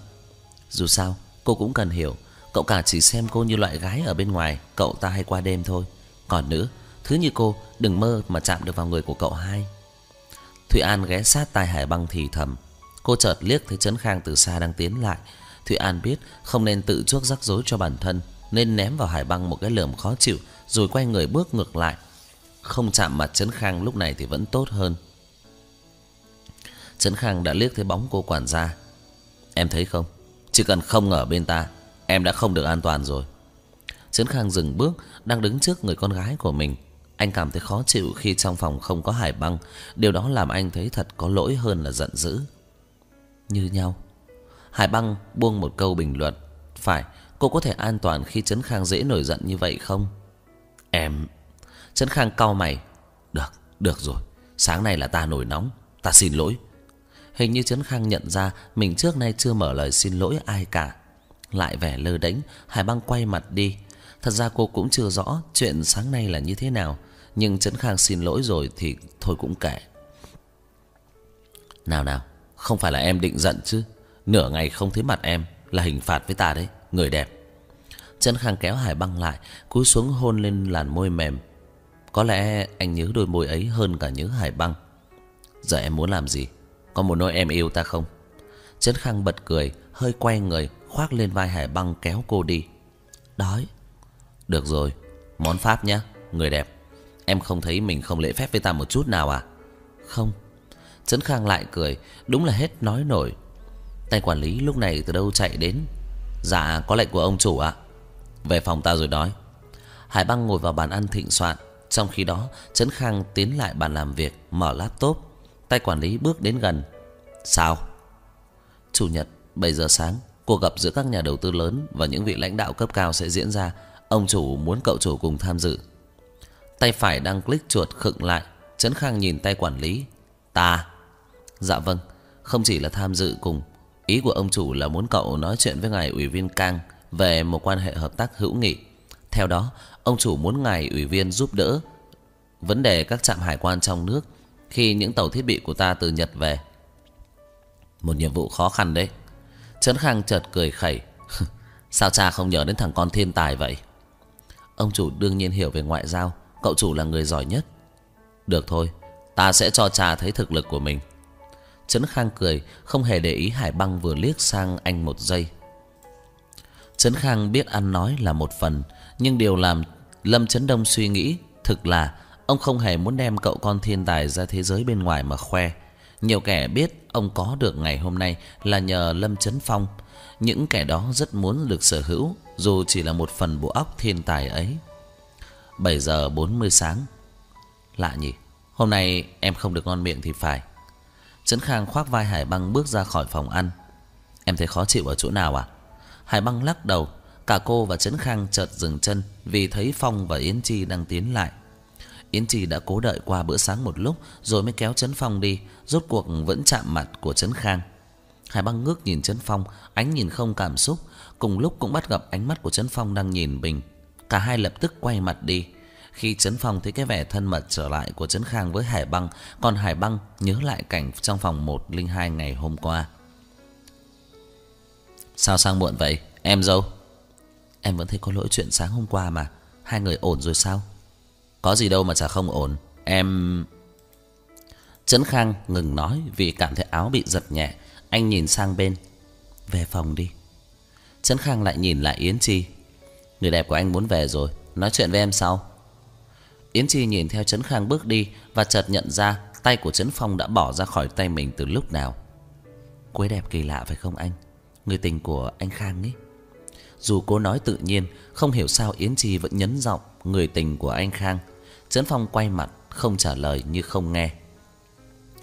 Dù sao, cô cũng cần hiểu, cậu cả chỉ xem cô như loại gái ở bên ngoài, cậu ta hay qua đêm thôi. Còn nữa, thứ như cô đừng mơ mà chạm được vào người của cậu hai. Thủy An ghé sát tai Hải Băng thì thầm. Cô chợt liếc thấy Trấn Khang từ xa đang tiến lại. Thủy An biết không nên tự chuốc rắc rối cho bản thân, nên ném vào Hải Băng một cái lườm khó chịu rồi quay người bước ngược lại. Không chạm mặt Trấn Khang lúc này thì vẫn tốt hơn. Trấn Khang đã liếc thấy bóng cô quản gia. Em thấy không? Chỉ cần không ở bên ta, em đã không được an toàn rồi. Trấn Khang dừng bước, đang đứng trước người con gái của mình. Anh cảm thấy khó chịu khi trong phòng không có Hải Băng. Điều đó làm anh thấy thật có lỗi hơn là giận dữ. Như nhau, Hải Băng buông một câu bình luận. Phải, cô có thể an toàn khi Trấn Khang dễ nổi giận như vậy không? Em... Trấn Khang cau mày. Được rồi, sáng nay là ta nổi nóng, ta xin lỗi. Hình như Trấn Khang nhận ra mình trước nay chưa mở lời xin lỗi ai cả. Lại vẻ lơ đễnh, Hải Băng quay mặt đi. Thật ra cô cũng chưa rõ chuyện sáng nay là như thế nào, nhưng Trấn Khang xin lỗi rồi thì thôi cũng kệ. Nào, không phải là em định giận chứ? Nửa ngày không thấy mặt em là hình phạt với ta đấy, người đẹp. Trấn Khang kéo Hải Băng lại, cúi xuống hôn lên làn môi mềm. Có lẽ anh nhớ đôi môi ấy hơn cả nhớ Hải Băng. Giờ em muốn làm gì? Có muốn nói em yêu ta không? Trấn Khang bật cười, hơi quay người, khoác lên vai Hải Băng kéo cô đi. Đói. Được rồi, món Pháp nhá, người đẹp. Em không thấy mình không lễ phép với ta một chút nào à? Không. Trấn Khang lại cười, đúng là hết nói nổi. Tay quản lý lúc này từ đâu chạy đến? Dạ, có lệnh của ông chủ ạ. Về phòng ta rồi nói. Hải Băng ngồi vào bàn ăn thịnh soạn. Trong khi đó, Trấn Khang tiến lại bàn làm việc, mở laptop. Tay quản lý bước đến gần. Sao? Chủ nhật 7 giờ sáng, cuộc gặp giữa các nhà đầu tư lớn và những vị lãnh đạo cấp cao sẽ diễn ra. Ông chủ muốn cậu chủ cùng tham dự. Tay phải đang click chuột khựng lại. Trấn Khang nhìn tay quản lý. Ta? Dạ vâng, không chỉ là tham dự cùng. Ý của ông chủ là muốn cậu nói chuyện với ngài ủy viên Kang về một quan hệ hợp tác hữu nghị. Theo đó, ông chủ muốn ngài ủy viên giúp đỡ vấn đề các trạm hải quan trong nước khi những tàu thiết bị của ta từ Nhật về. Một nhiệm vụ khó khăn đấy. Trấn Khang chợt cười khẩy. Sao cha không nhớ đến thằng con thiên tài vậy? Ông chủ đương nhiên hiểu về ngoại giao, cậu chủ là người giỏi nhất. Được thôi, ta sẽ cho cha thấy thực lực của mình. Trấn Khang cười, không hề để ý Hải Băng vừa liếc sang anh một giây. Trấn Khang biết ăn nói là một phần, nhưng điều làm Lâm Trấn Đông suy nghĩ thực là ông không hề muốn đem cậu con thiên tài ra thế giới bên ngoài mà khoe. Nhiều kẻ biết ông có được ngày hôm nay là nhờ Lâm Trấn Phong. Những kẻ đó rất muốn được sở hữu dù chỉ là một phần bộ óc thiên tài ấy. 7:40 sáng. Lạ nhỉ, hôm nay em không được ngon miệng thì phải. Trấn Khang khoác vai Hải Băng bước ra khỏi phòng ăn. Em thấy khó chịu ở chỗ nào à? Hải Băng lắc đầu. Cả cô và Trấn Khang chợt dừng chân vì thấy Phong và Yến Chi đang tiến lại. Yến Chi đã cố đợi qua bữa sáng một lúc rồi mới kéo Trấn Phong đi, rốt cuộc vẫn chạm mặt của Trấn Khang. Hải Băng ngước nhìn Trấn Phong, ánh nhìn không cảm xúc, cùng lúc cũng bắt gặp ánh mắt của Trấn Phong đang nhìn mình. Cả hai lập tức quay mặt đi. Khi Trấn Phong thấy cái vẻ thân mật trở lại của Trấn Khang với Hải Băng, còn Hải Băng nhớ lại cảnh trong phòng 102 ngày hôm qua. Sao sang muộn vậy, em dâu? Em vẫn thấy có lỗi chuyện sáng hôm qua mà. Hai người ổn rồi sao? Có gì đâu mà chả không ổn. Em... Trấn Khang ngừng nói vì cảm thấy áo bị giật nhẹ. Anh nhìn sang bên. Về phòng đi. Trấn Khang lại nhìn lại Yến Chi. Người đẹp của anh muốn về rồi, nói chuyện với em sau. Yến Chi nhìn theo Trấn Khang bước đi và chợt nhận ra tay của Trấn Phong đã bỏ ra khỏi tay mình từ lúc nào. Cô ấy đẹp kỳ lạ phải không anh? Người tình của anh Khang ấy. Dù cô nói tự nhiên, không hiểu sao Yến Chi vẫn nhấn giọng người tình của anh Khang. Trấn Phong quay mặt, không trả lời như không nghe.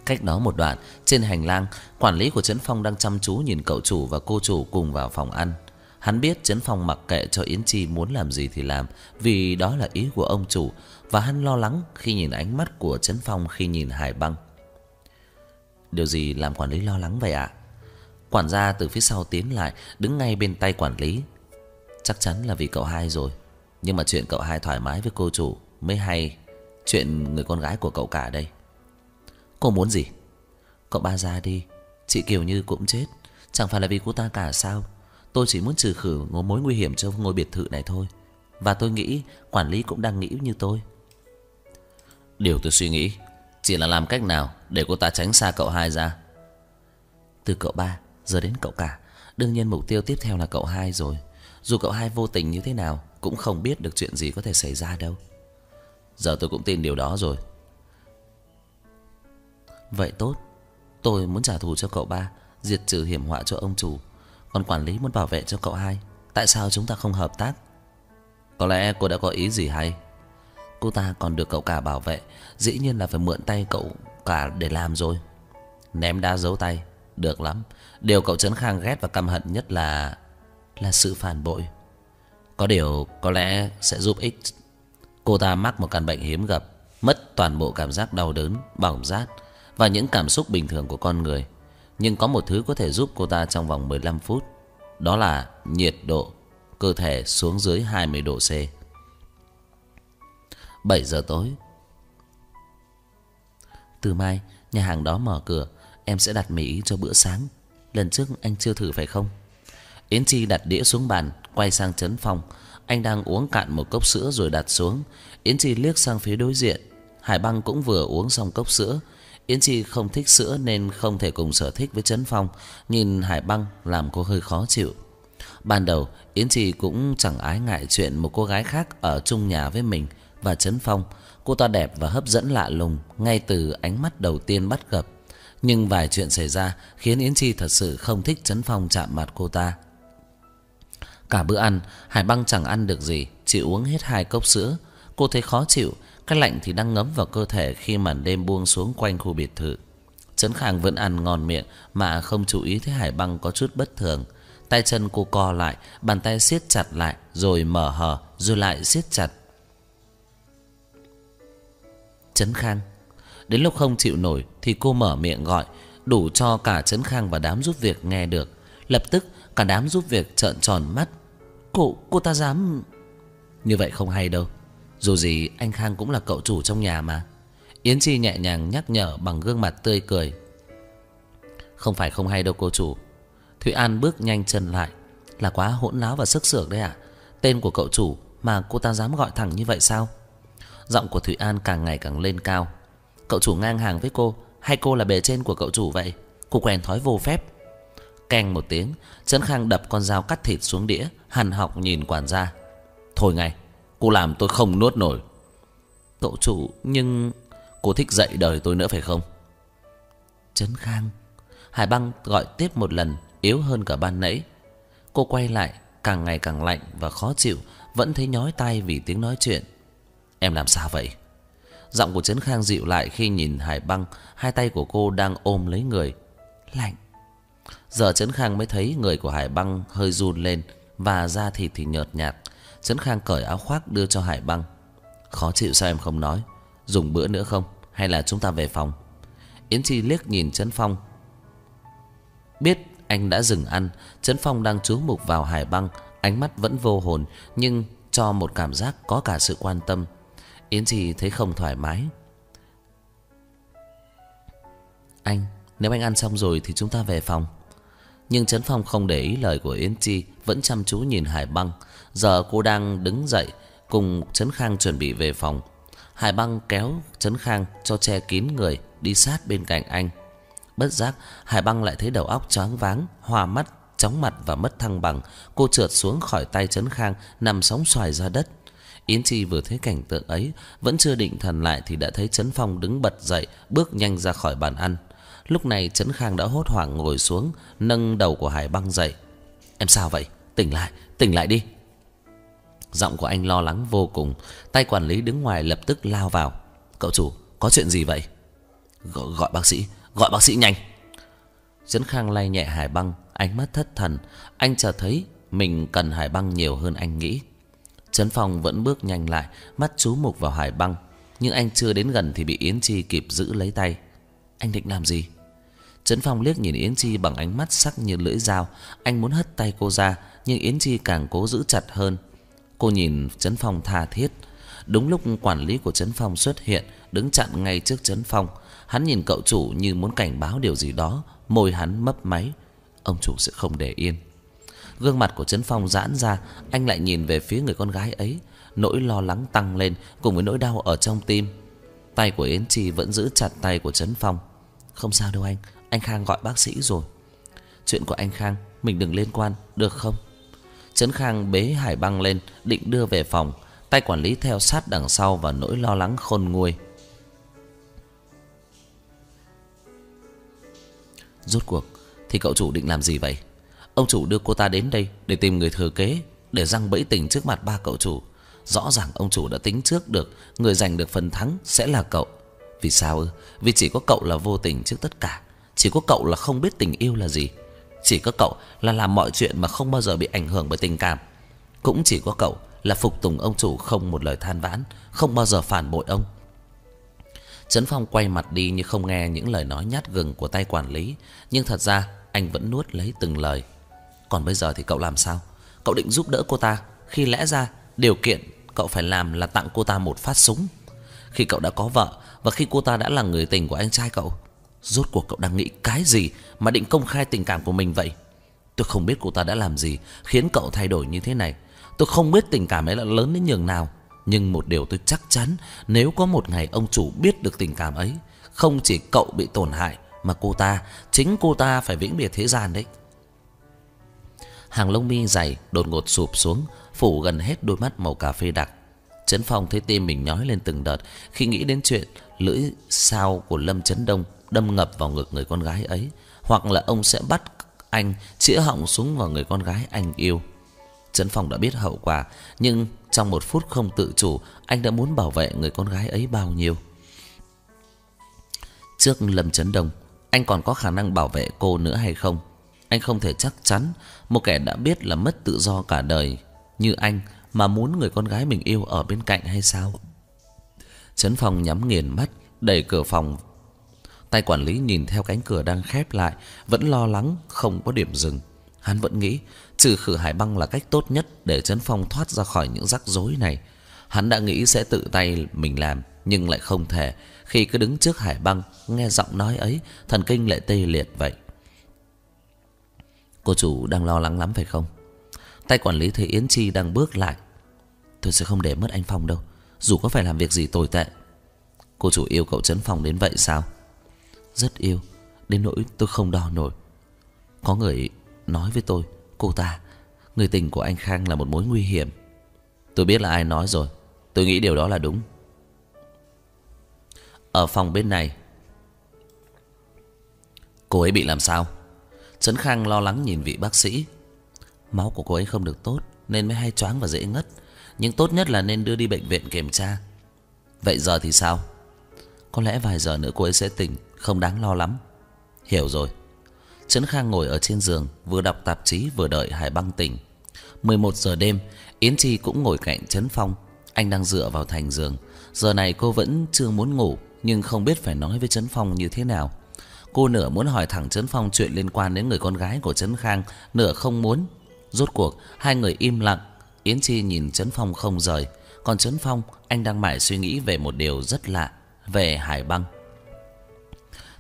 Cách đó một đoạn, trên hành lang, quản lý của Trấn Phong đang chăm chú nhìn cậu chủ và cô chủ cùng vào phòng ăn. Hắn biết Trấn Phong mặc kệ cho Yến Chi muốn làm gì thì làm, vì đó là ý của ông chủ, và hắn lo lắng khi nhìn ánh mắt của Trấn Phong khi nhìn Hải Băng. Điều gì làm quản lý lo lắng vậy ạ? Quản gia từ phía sau tiến lại, đứng ngay bên tay quản lý. Chắc chắn là vì cậu hai rồi, nhưng mà chuyện cậu hai thoải mái với cô chủ mới hay. Chuyện người con gái của cậu cả đây. Cô muốn gì? Cậu ba ra đi, chị Kiều Như cũng chết, chẳng phải là vì cô ta cả sao? Tôi chỉ muốn trừ khử mối nguy hiểm cho ngôi biệt thự này thôi. Và tôi nghĩ quản lý cũng đang nghĩ như tôi. Điều tôi suy nghĩ chỉ là làm cách nào để cô ta tránh xa cậu hai ra. Từ cậu ba giờ đến cậu cả, đương nhiên mục tiêu tiếp theo là cậu hai rồi. Dù cậu hai vô tình như thế nào cũng không biết được chuyện gì có thể xảy ra đâu. Giờ tôi cũng tin điều đó rồi. Vậy tốt, tôi muốn trả thù cho cậu ba, diệt trừ hiểm họa cho ông chủ. Còn quản lý muốn bảo vệ cho cậu hai. Tại sao chúng ta không hợp tác? Có lẽ cô đã có ý gì hay. Cô ta còn được cậu cả bảo vệ, dĩ nhiên là phải mượn tay cậu cả để làm rồi. Ném đá giấu tay, được lắm. Điều cậu Trấn Khang ghét và căm hận nhất là sự phản bội. Có điều có lẽ sẽ giúp ích. Cô ta mắc một căn bệnh hiếm gặp, mất toàn bộ cảm giác đau đớn, bỏng rát và những cảm xúc bình thường của con người. Nhưng có một thứ có thể giúp cô ta trong vòng 15 phút, đó là nhiệt độ cơ thể xuống dưới 20 độ C. 7 giờ tối. Từ mai, nhà hàng đó mở cửa, em sẽ đặt mì cho bữa sáng. Lần trước anh chưa thử phải không? Yến Chi đặt đĩa xuống bàn, quay sang Trấn Phong. Anh đang uống cạn một cốc sữa rồi đặt xuống. Yến Chi liếc sang phía đối diện. Hải Băng cũng vừa uống xong cốc sữa. Yến Chi không thích sữa nên không thể cùng sở thích với Trấn Phong. Nhìn Hải Băng làm cô hơi khó chịu. Ban đầu Yến Chi cũng chẳng ái ngại chuyện một cô gái khác ở chung nhà với mình và Trấn Phong. Cô ta đẹp và hấp dẫn lạ lùng ngay từ ánh mắt đầu tiên bắt gặp. Nhưng vài chuyện xảy ra khiến Yến Chi thật sự không thích Trấn Phong chạm mặt cô ta. Cả bữa ăn, Hải Băng chẳng ăn được gì, chỉ uống hết 2 cốc sữa. Cô thấy khó chịu, cái lạnh thì đang ngấm vào cơ thể khi màn đêm buông xuống quanh khu biệt thự. Trấn Khang vẫn ăn ngon miệng mà không chú ý thấy Hải Băng có chút bất thường. Tay chân cô co lại, bàn tay siết chặt lại rồi mở hở rồi lại siết chặt. Trấn Khang. Đến lúc không chịu nổi thì cô mở miệng gọi, đủ cho cả Trấn Khang và đám giúp việc nghe được. Lập tức cả đám giúp việc trợn tròn mắt. Cô ta dám... Như vậy không hay đâu. Dù gì anh Khang cũng là cậu chủ trong nhà mà. Yến Chi nhẹ nhàng nhắc nhở bằng gương mặt tươi cười. Không phải không hay đâu cô chủ. Thụy An bước nhanh chân lại. Là quá hỗn láo và sức sược đấy à? Tên của cậu chủ mà cô ta dám gọi thẳng như vậy sao? Giọng của Thụy An càng ngày càng lên cao. Cậu chủ ngang hàng với cô, hay cô là bề trên của cậu chủ vậy? Cô quen thói vô phép. Keng một tiếng, Trấn Khang đập con dao cắt thịt xuống đĩa, hằn học nhìn quản gia. Thôi ngay, cô làm tôi không nuốt nổi. Cậu chủ, nhưng... cô thích dạy đời tôi nữa phải không? Trấn Khang. Hải Băng gọi tiếp một lần, yếu hơn cả ban nãy. Cô quay lại, càng ngày càng lạnh và khó chịu, vẫn thấy nhói tai vì tiếng nói chuyện. Em làm sao vậy? Giọng của Trấn Khang dịu lại khi nhìn Hải Băng, hai tay của cô đang ôm lấy người. Lạnh. Giờ Trấn Khang mới thấy người của Hải Băng hơi run lên và da thịt thì nhợt nhạt. Trấn Khang cởi áo khoác đưa cho Hải Băng. Khó chịu sao em không nói? Dùng bữa nữa không? Hay là chúng ta về phòng? Yến Chi liếc nhìn Trấn Phong. Biết anh đã dừng ăn, Trấn Phong đang chú mục vào Hải Băng, ánh mắt vẫn vô hồn nhưng cho một cảm giác có cả sự quan tâm. Yến Chi thấy không thoải mái. Anh, nếu anh ăn xong rồi thì chúng ta về phòng. Nhưng Trấn Phong không để ý lời của Yến Chi, vẫn chăm chú nhìn Hải Băng. Giờ cô đang đứng dậy cùng Trấn Khang chuẩn bị về phòng. Hải Băng kéo Trấn Khang cho che kín người, đi sát bên cạnh anh. Bất giác Hải Băng lại thấy đầu óc choáng váng, hoa mắt, chóng mặt và mất thăng bằng. Cô trượt xuống khỏi tay Trấn Khang, nằm sóng xoài ra đất. Yến Chi vừa thấy cảnh tượng ấy, vẫn chưa định thần lại thì đã thấy Trấn Phong đứng bật dậy, bước nhanh ra khỏi bàn ăn. Lúc này Trấn Khang đã hốt hoảng ngồi xuống, nâng đầu của Hải Băng dậy. Em sao vậy? Tỉnh lại đi. Giọng của anh lo lắng vô cùng. Tay quản lý đứng ngoài lập tức lao vào. Cậu chủ, có chuyện gì vậy? Gọi bác sĩ, gọi bác sĩ nhanh. Trấn Khang lay nhẹ Hải Băng, ánh mắt thất thần. Anh chợt thấy mình cần Hải Băng nhiều hơn anh nghĩ. Trấn Phong vẫn bước nhanh lại, mắt chú mục vào Hải Băng, nhưng anh chưa đến gần thì bị Yến Chi kịp giữ lấy tay. Anh định làm gì? Trấn Phong liếc nhìn Yến Chi bằng ánh mắt sắc như lưỡi dao. Anh muốn hất tay cô ra, nhưng Yến Chi càng cố giữ chặt hơn. Cô nhìn Trấn Phong tha thiết. Đúng lúc quản lý của Trấn Phong xuất hiện, đứng chặn ngay trước Trấn Phong. Hắn nhìn cậu chủ như muốn cảnh báo điều gì đó, môi hắn mấp máy. Ông chủ sẽ không để yên. Gương mặt của Trấn Phong giãn ra, anh lại nhìn về phía người con gái ấy. Nỗi lo lắng tăng lên cùng với nỗi đau ở trong tim. Tay của Yến Chi vẫn giữ chặt tay của Trấn Phong. Không sao đâu anh Khang gọi bác sĩ rồi. Chuyện của anh Khang mình đừng liên quan, được không? Trấn Khang bế Hải Băng lên, định đưa về phòng. Tay quản lý theo sát đằng sau và nỗi lo lắng khôn nguôi. Rốt cuộc thì cậu chủ định làm gì vậy? Ông chủ đưa cô ta đến đây để tìm người thừa kế, để giăng bẫy tình trước mặt ba cậu chủ. Rõ ràng ông chủ đã tính trước được, người giành được phần thắng sẽ là cậu. Vì sao ư? Vì chỉ có cậu là vô tình trước tất cả. Chỉ có cậu là không biết tình yêu là gì. Chỉ có cậu là làm mọi chuyện mà không bao giờ bị ảnh hưởng bởi tình cảm. Cũng chỉ có cậu là phục tùng ông chủ, không một lời than vãn, không bao giờ phản bội ông. Trấn Phong quay mặt đi như không nghe những lời nói nhát gừng của tay quản lý. Nhưng thật ra anh vẫn nuốt lấy từng lời. Còn bây giờ thì cậu làm sao? Cậu định giúp đỡ cô ta khi lẽ ra điều kiện cậu phải làm là tặng cô ta một phát súng. Khi cậu đã có vợ và khi cô ta đã là người tình của anh trai cậu. Rốt cuộc cậu đang nghĩ cái gì mà định công khai tình cảm của mình vậy? Tôi không biết cô ta đã làm gì khiến cậu thay đổi như thế này. Tôi không biết tình cảm ấy là lớn đến nhường nào. Nhưng một điều tôi chắc chắn, nếu có một ngày ông chủ biết được tình cảm ấy, không chỉ cậu bị tổn hại mà cô ta, chính cô ta phải vĩnh biệt thế gian đấy. Hàng lông mi dày đột ngột sụp xuống, phủ gần hết đôi mắt màu cà phê đặc. Trấn Phong thấy tim mình nhói lên từng đợt khi nghĩ đến chuyện lưỡi sao của Lâm Trấn Đông đâm ngập vào ngực người con gái ấy, hoặc là ông sẽ bắt anh chĩa họng xuống vào người con gái anh yêu. Trấn Phong đã biết hậu quả, nhưng trong một phút không tự chủ, anh đã muốn bảo vệ người con gái ấy bao nhiêu. Trước Lâm Trấn Đông, anh còn có khả năng bảo vệ cô nữa hay không? Anh không thể chắc chắn. Một kẻ đã biết là mất tự do cả đời như anh mà muốn người con gái mình yêu ở bên cạnh hay sao? Trấn Phong nhắm nghiền mắt, đẩy cửa phòng. Tay quản lý nhìn theo cánh cửa đang khép lại, vẫn lo lắng không có điểm dừng. Hắn vẫn nghĩ trừ khử Hải Băng là cách tốt nhất để Trấn Phong thoát ra khỏi những rắc rối này. Hắn đã nghĩ sẽ tự tay mình làm, nhưng lại không thể. Khi cứ đứng trước Hải Băng, nghe giọng nói ấy, thần kinh lại tê liệt vậy. Cô chủ đang lo lắng lắm phải không? Tay quản lý thấy Yến Chi đang bước lại. Tôi sẽ không để mất anh Phong đâu, dù có phải làm việc gì tồi tệ. Cô chủ yêu cậu Trấn Phong đến vậy sao? Rất yêu, đến nỗi tôi không đo nổi. Có người nói với tôi, cô ta, người tình của anh Khang là một mối nguy hiểm. Tôi biết là ai nói rồi, tôi nghĩ điều đó là đúng. Ở phòng bên này, cô ấy bị làm sao? Trấn Khang lo lắng nhìn vị bác sĩ. Máu của cô ấy không được tốt nên mới hay choáng và dễ ngất, nhưng tốt nhất là nên đưa đi bệnh viện kiểm tra. Vậy giờ thì sao? Có lẽ vài giờ nữa cô ấy sẽ tỉnh, không đáng lo lắm. Hiểu rồi. Trấn Khang ngồi ở trên giường, vừa đọc tạp chí vừa đợi Hải Băng tỉnh. 11 giờ đêm, Yến Chi cũng ngồi cạnh Trấn Phong. Anh đang dựa vào thành giường. Giờ này cô vẫn chưa muốn ngủ, nhưng không biết phải nói với Trấn Phong như thế nào. Cô nửa muốn hỏi thẳng Trấn Phong chuyện liên quan đến người con gái của Trấn Khang, nửa không muốn. Rốt cuộc hai người im lặng. Yến Chi nhìn Trấn Phong không rời, còn Trấn Phong, anh đang mải suy nghĩ về một điều rất lạ, về Hải Băng.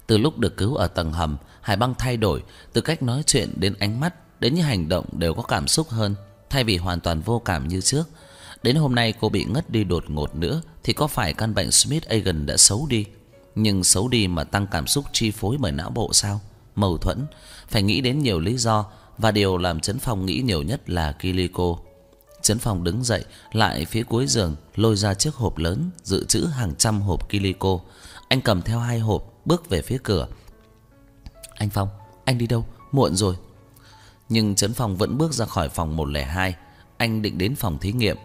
Từ lúc được cứu ở tầng hầm, Hải Băng thay đổi, từ cách nói chuyện đến ánh mắt, đến những hành động đều có cảm xúc hơn, thay vì hoàn toàn vô cảm như trước. Đến hôm nay cô bị ngất đi đột ngột nữa thì có phải căn bệnh Smith-Agen đã xấu đi? Nhưng xấu đi mà tăng cảm xúc chi phối bởi não bộ sao? Mâu thuẫn, phải nghĩ đến nhiều lý do, và điều làm Trấn Phong nghĩ nhiều nhất là Kilico. Trấn Phong đứng dậy lại phía cuối giường, lôi ra chiếc hộp lớn dự trữ hàng trăm hộp Kilico. Anh cầm theo 2 hộp, bước về phía cửa. Anh Phong, anh đi đâu? Muộn rồi. Nhưng Trấn Phong vẫn bước ra khỏi phòng 102. Anh định đến phòng thí nghiệm.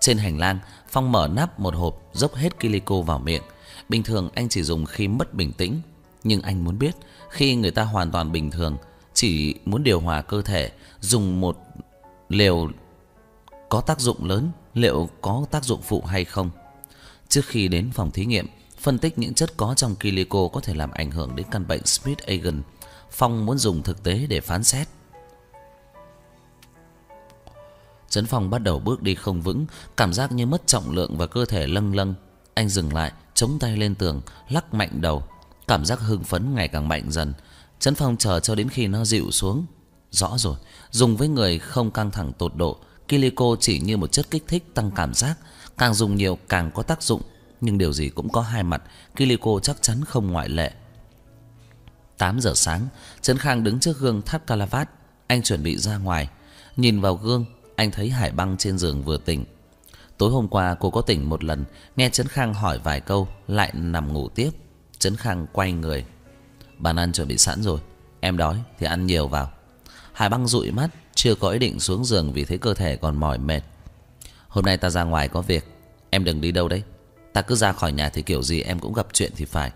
Trên hành lang, Phong mở nắp một hộp, dốc hết Kilico vào miệng. Bình thường anh chỉ dùng khi mất bình tĩnh, nhưng anh muốn biết khi người ta hoàn toàn bình thường, chỉ muốn điều hòa cơ thể, dùng một liều có tác dụng lớn, liệu có tác dụng phụ hay không. Trước khi đến phòng thí nghiệm, phân tích những chất có trong Kilico có thể làm ảnh hưởng đến căn bệnh Smith-Agen. Phong muốn dùng thực tế để phán xét. Trấn Phong bắt đầu bước đi không vững, cảm giác như mất trọng lượng và cơ thể lâng lâng. Anh dừng lại, chống tay lên tường, lắc mạnh đầu. Cảm giác hưng phấn ngày càng mạnh dần. Trấn Phong chờ cho đến khi nó dịu xuống. Rõ rồi, dùng với người không căng thẳng tột độ, Kilico chỉ như một chất kích thích tăng cảm giác, càng dùng nhiều càng có tác dụng, nhưng điều gì cũng có hai mặt, Kilico chắc chắn không ngoại lệ. 8 giờ sáng, Trấn Khang đứng trước gương tháp Calavat, anh chuẩn bị ra ngoài. Nhìn vào gương, anh thấy Hải Băng trên giường vừa tỉnh. Tối hôm qua cô có tỉnh một lần, nghe Trấn Khang hỏi vài câu lại nằm ngủ tiếp. Trấn Khang quay người. Bàn ăn chuẩn bị sẵn rồi, em đói thì ăn nhiều vào. Hải Băng dụi mắt, chưa có ý định xuống giường vì thấy cơ thể còn mỏi mệt. Hôm nay ta ra ngoài có việc, em đừng đi đâu đấy. Ta cứ ra khỏi nhà thì kiểu gì em cũng gặp chuyện thì phải.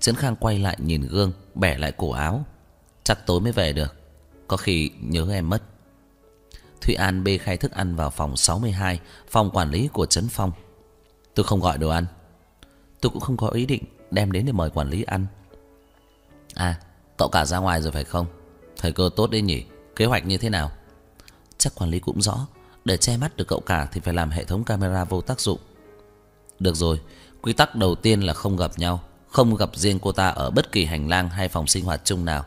Trấn Khang quay lại nhìn gương, bẻ lại cổ áo. Chắc tối mới về được, có khi nhớ em mất. Thụy An bê khay thức ăn vào phòng 62, phòng quản lý của Trấn Phong. Tôi không gọi đồ ăn. Tôi cũng không có ý định đem đến để mời quản lý ăn. À, cậu cả ra ngoài rồi phải không? Thời cơ tốt đấy nhỉ, kế hoạch như thế nào? Chắc quản lý cũng rõ, để che mắt được cậu cả thì phải làm hệ thống camera vô tác dụng. Được rồi, quy tắc đầu tiên là không gặp nhau, không gặp riêng cô ta ở bất kỳ hành lang hay phòng sinh hoạt chung nào.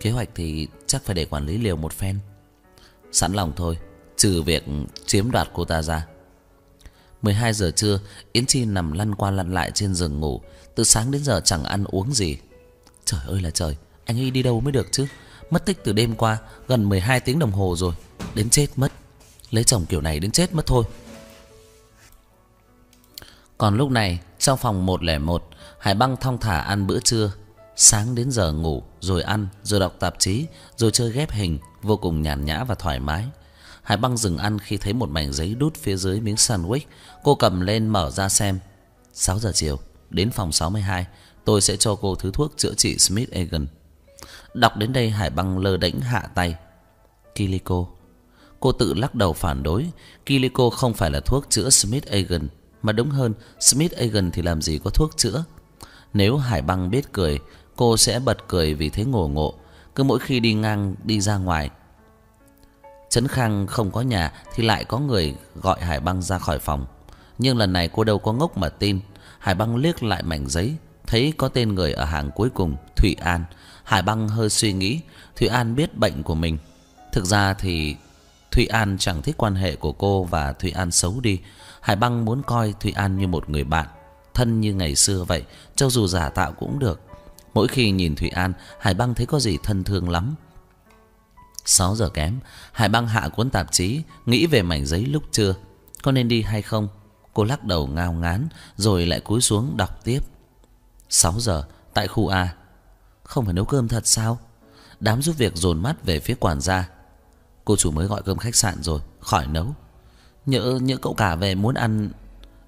Kế hoạch thì chắc phải để quản lý liều một phen. Sẵn lòng thôi, trừ việc chiếm đoạt cô ta ra. 12 giờ trưa, Yến Chi nằm lăn qua lăn lại trên giường ngủ. Từ sáng đến giờ chẳng ăn uống gì. Trời ơi là trời, anh ấy đi đâu mới được chứ? Mất tích từ đêm qua, gần 12 tiếng đồng hồ rồi. Đến chết mất. Lấy chồng kiểu này đến chết mất thôi. Còn lúc này, trong phòng 101, Hải Băng thong thả ăn bữa trưa. Sáng đến giờ ngủ, rồi ăn, rồi đọc tạp chí, rồi chơi ghép hình, vô cùng nhàn nhã và thoải mái. Hải Băng dừng ăn khi thấy một mảnh giấy đút phía dưới miếng sandwich. Cô cầm lên mở ra xem. 6 giờ chiều, đến phòng 62, tôi sẽ cho cô thứ thuốc chữa trị Smith-Agen. Đọc đến đây Hải Băng lơ đễnh hạ tay. Kilico. Cô tự lắc đầu phản đối, Kilico không phải là thuốc chữa Smith-Agen, mà đúng hơn, Smith-Agen thì làm gì có thuốc chữa. Nếu Hải Băng biết cười, cô sẽ bật cười vì thấy ngổ ngộ. cứ mỗi khi đi ngang đi ra ngoài Trấn Khang không có nhà thì lại có người gọi Hải Băng ra khỏi phòng. Nhưng lần này cô đâu có ngốc mà tin. Hải Băng liếc lại mảnh giấy, thấy có tên người ở hàng cuối cùng, Thụy An. Hải Băng hơi suy nghĩ, Thụy An biết bệnh của mình. Thực ra thì Thụy An chẳng thích quan hệ của cô và Thụy An xấu đi. Hải Băng muốn coi Thụy An như một người bạn, thân như ngày xưa vậy, cho dù giả tạo cũng được. Mỗi khi nhìn Thụy An, Hải Băng thấy có gì thân thương lắm. 6 giờ kém, Hải Băng hạ cuốn tạp chí, nghĩ về mảnh giấy lúc trưa. Có nên đi hay không? Cô lắc đầu ngao ngán rồi lại cúi xuống đọc tiếp. 6 giờ, tại khu A. Không phải nấu cơm thật sao? Đám giúp việc dồn mắt về phía quản gia. Cô chủ mới gọi cơm khách sạn rồi, khỏi nấu. Nhỡ cậu cả về muốn ăn.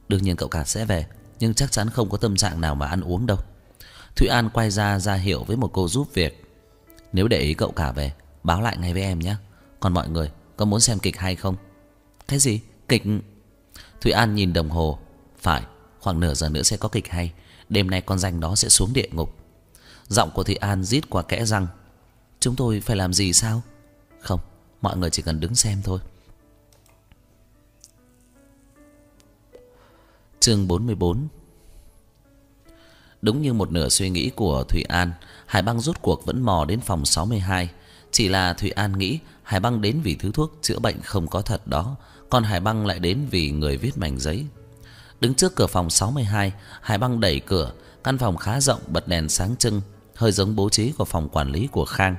Đương nhiên cậu cả sẽ về, nhưng chắc chắn không có tâm trạng nào mà ăn uống đâu. Thụy An quay ra hiệu với một cô giúp việc. Nếu để ý cậu cả về, báo lại ngay với em nhé. Còn mọi người, có muốn xem kịch hay không? Cái gì? Kịch? Thụy An nhìn đồng hồ. Phải, khoảng nửa giờ nữa sẽ có kịch hay. Đêm nay con danh đó sẽ xuống địa ngục. Giọng của Thụy An rít qua kẽ răng. Chúng tôi phải làm gì sao? Không, mọi người chỉ cần đứng xem thôi. Chương 44. Đúng như một nửa suy nghĩ của Thụy An, Hải Băng rút cuộc vẫn mò đến phòng 62. Chỉ là Thụy An nghĩ Hải Băng đến vì thứ thuốc chữa bệnh không có thật đó, còn Hải Băng lại đến vì người viết mảnh giấy. Đứng trước cửa phòng 62, Hải Băng đẩy cửa. Căn phòng khá rộng, bật đèn sáng trưng, hơi giống bố trí của phòng quản lý của Khang.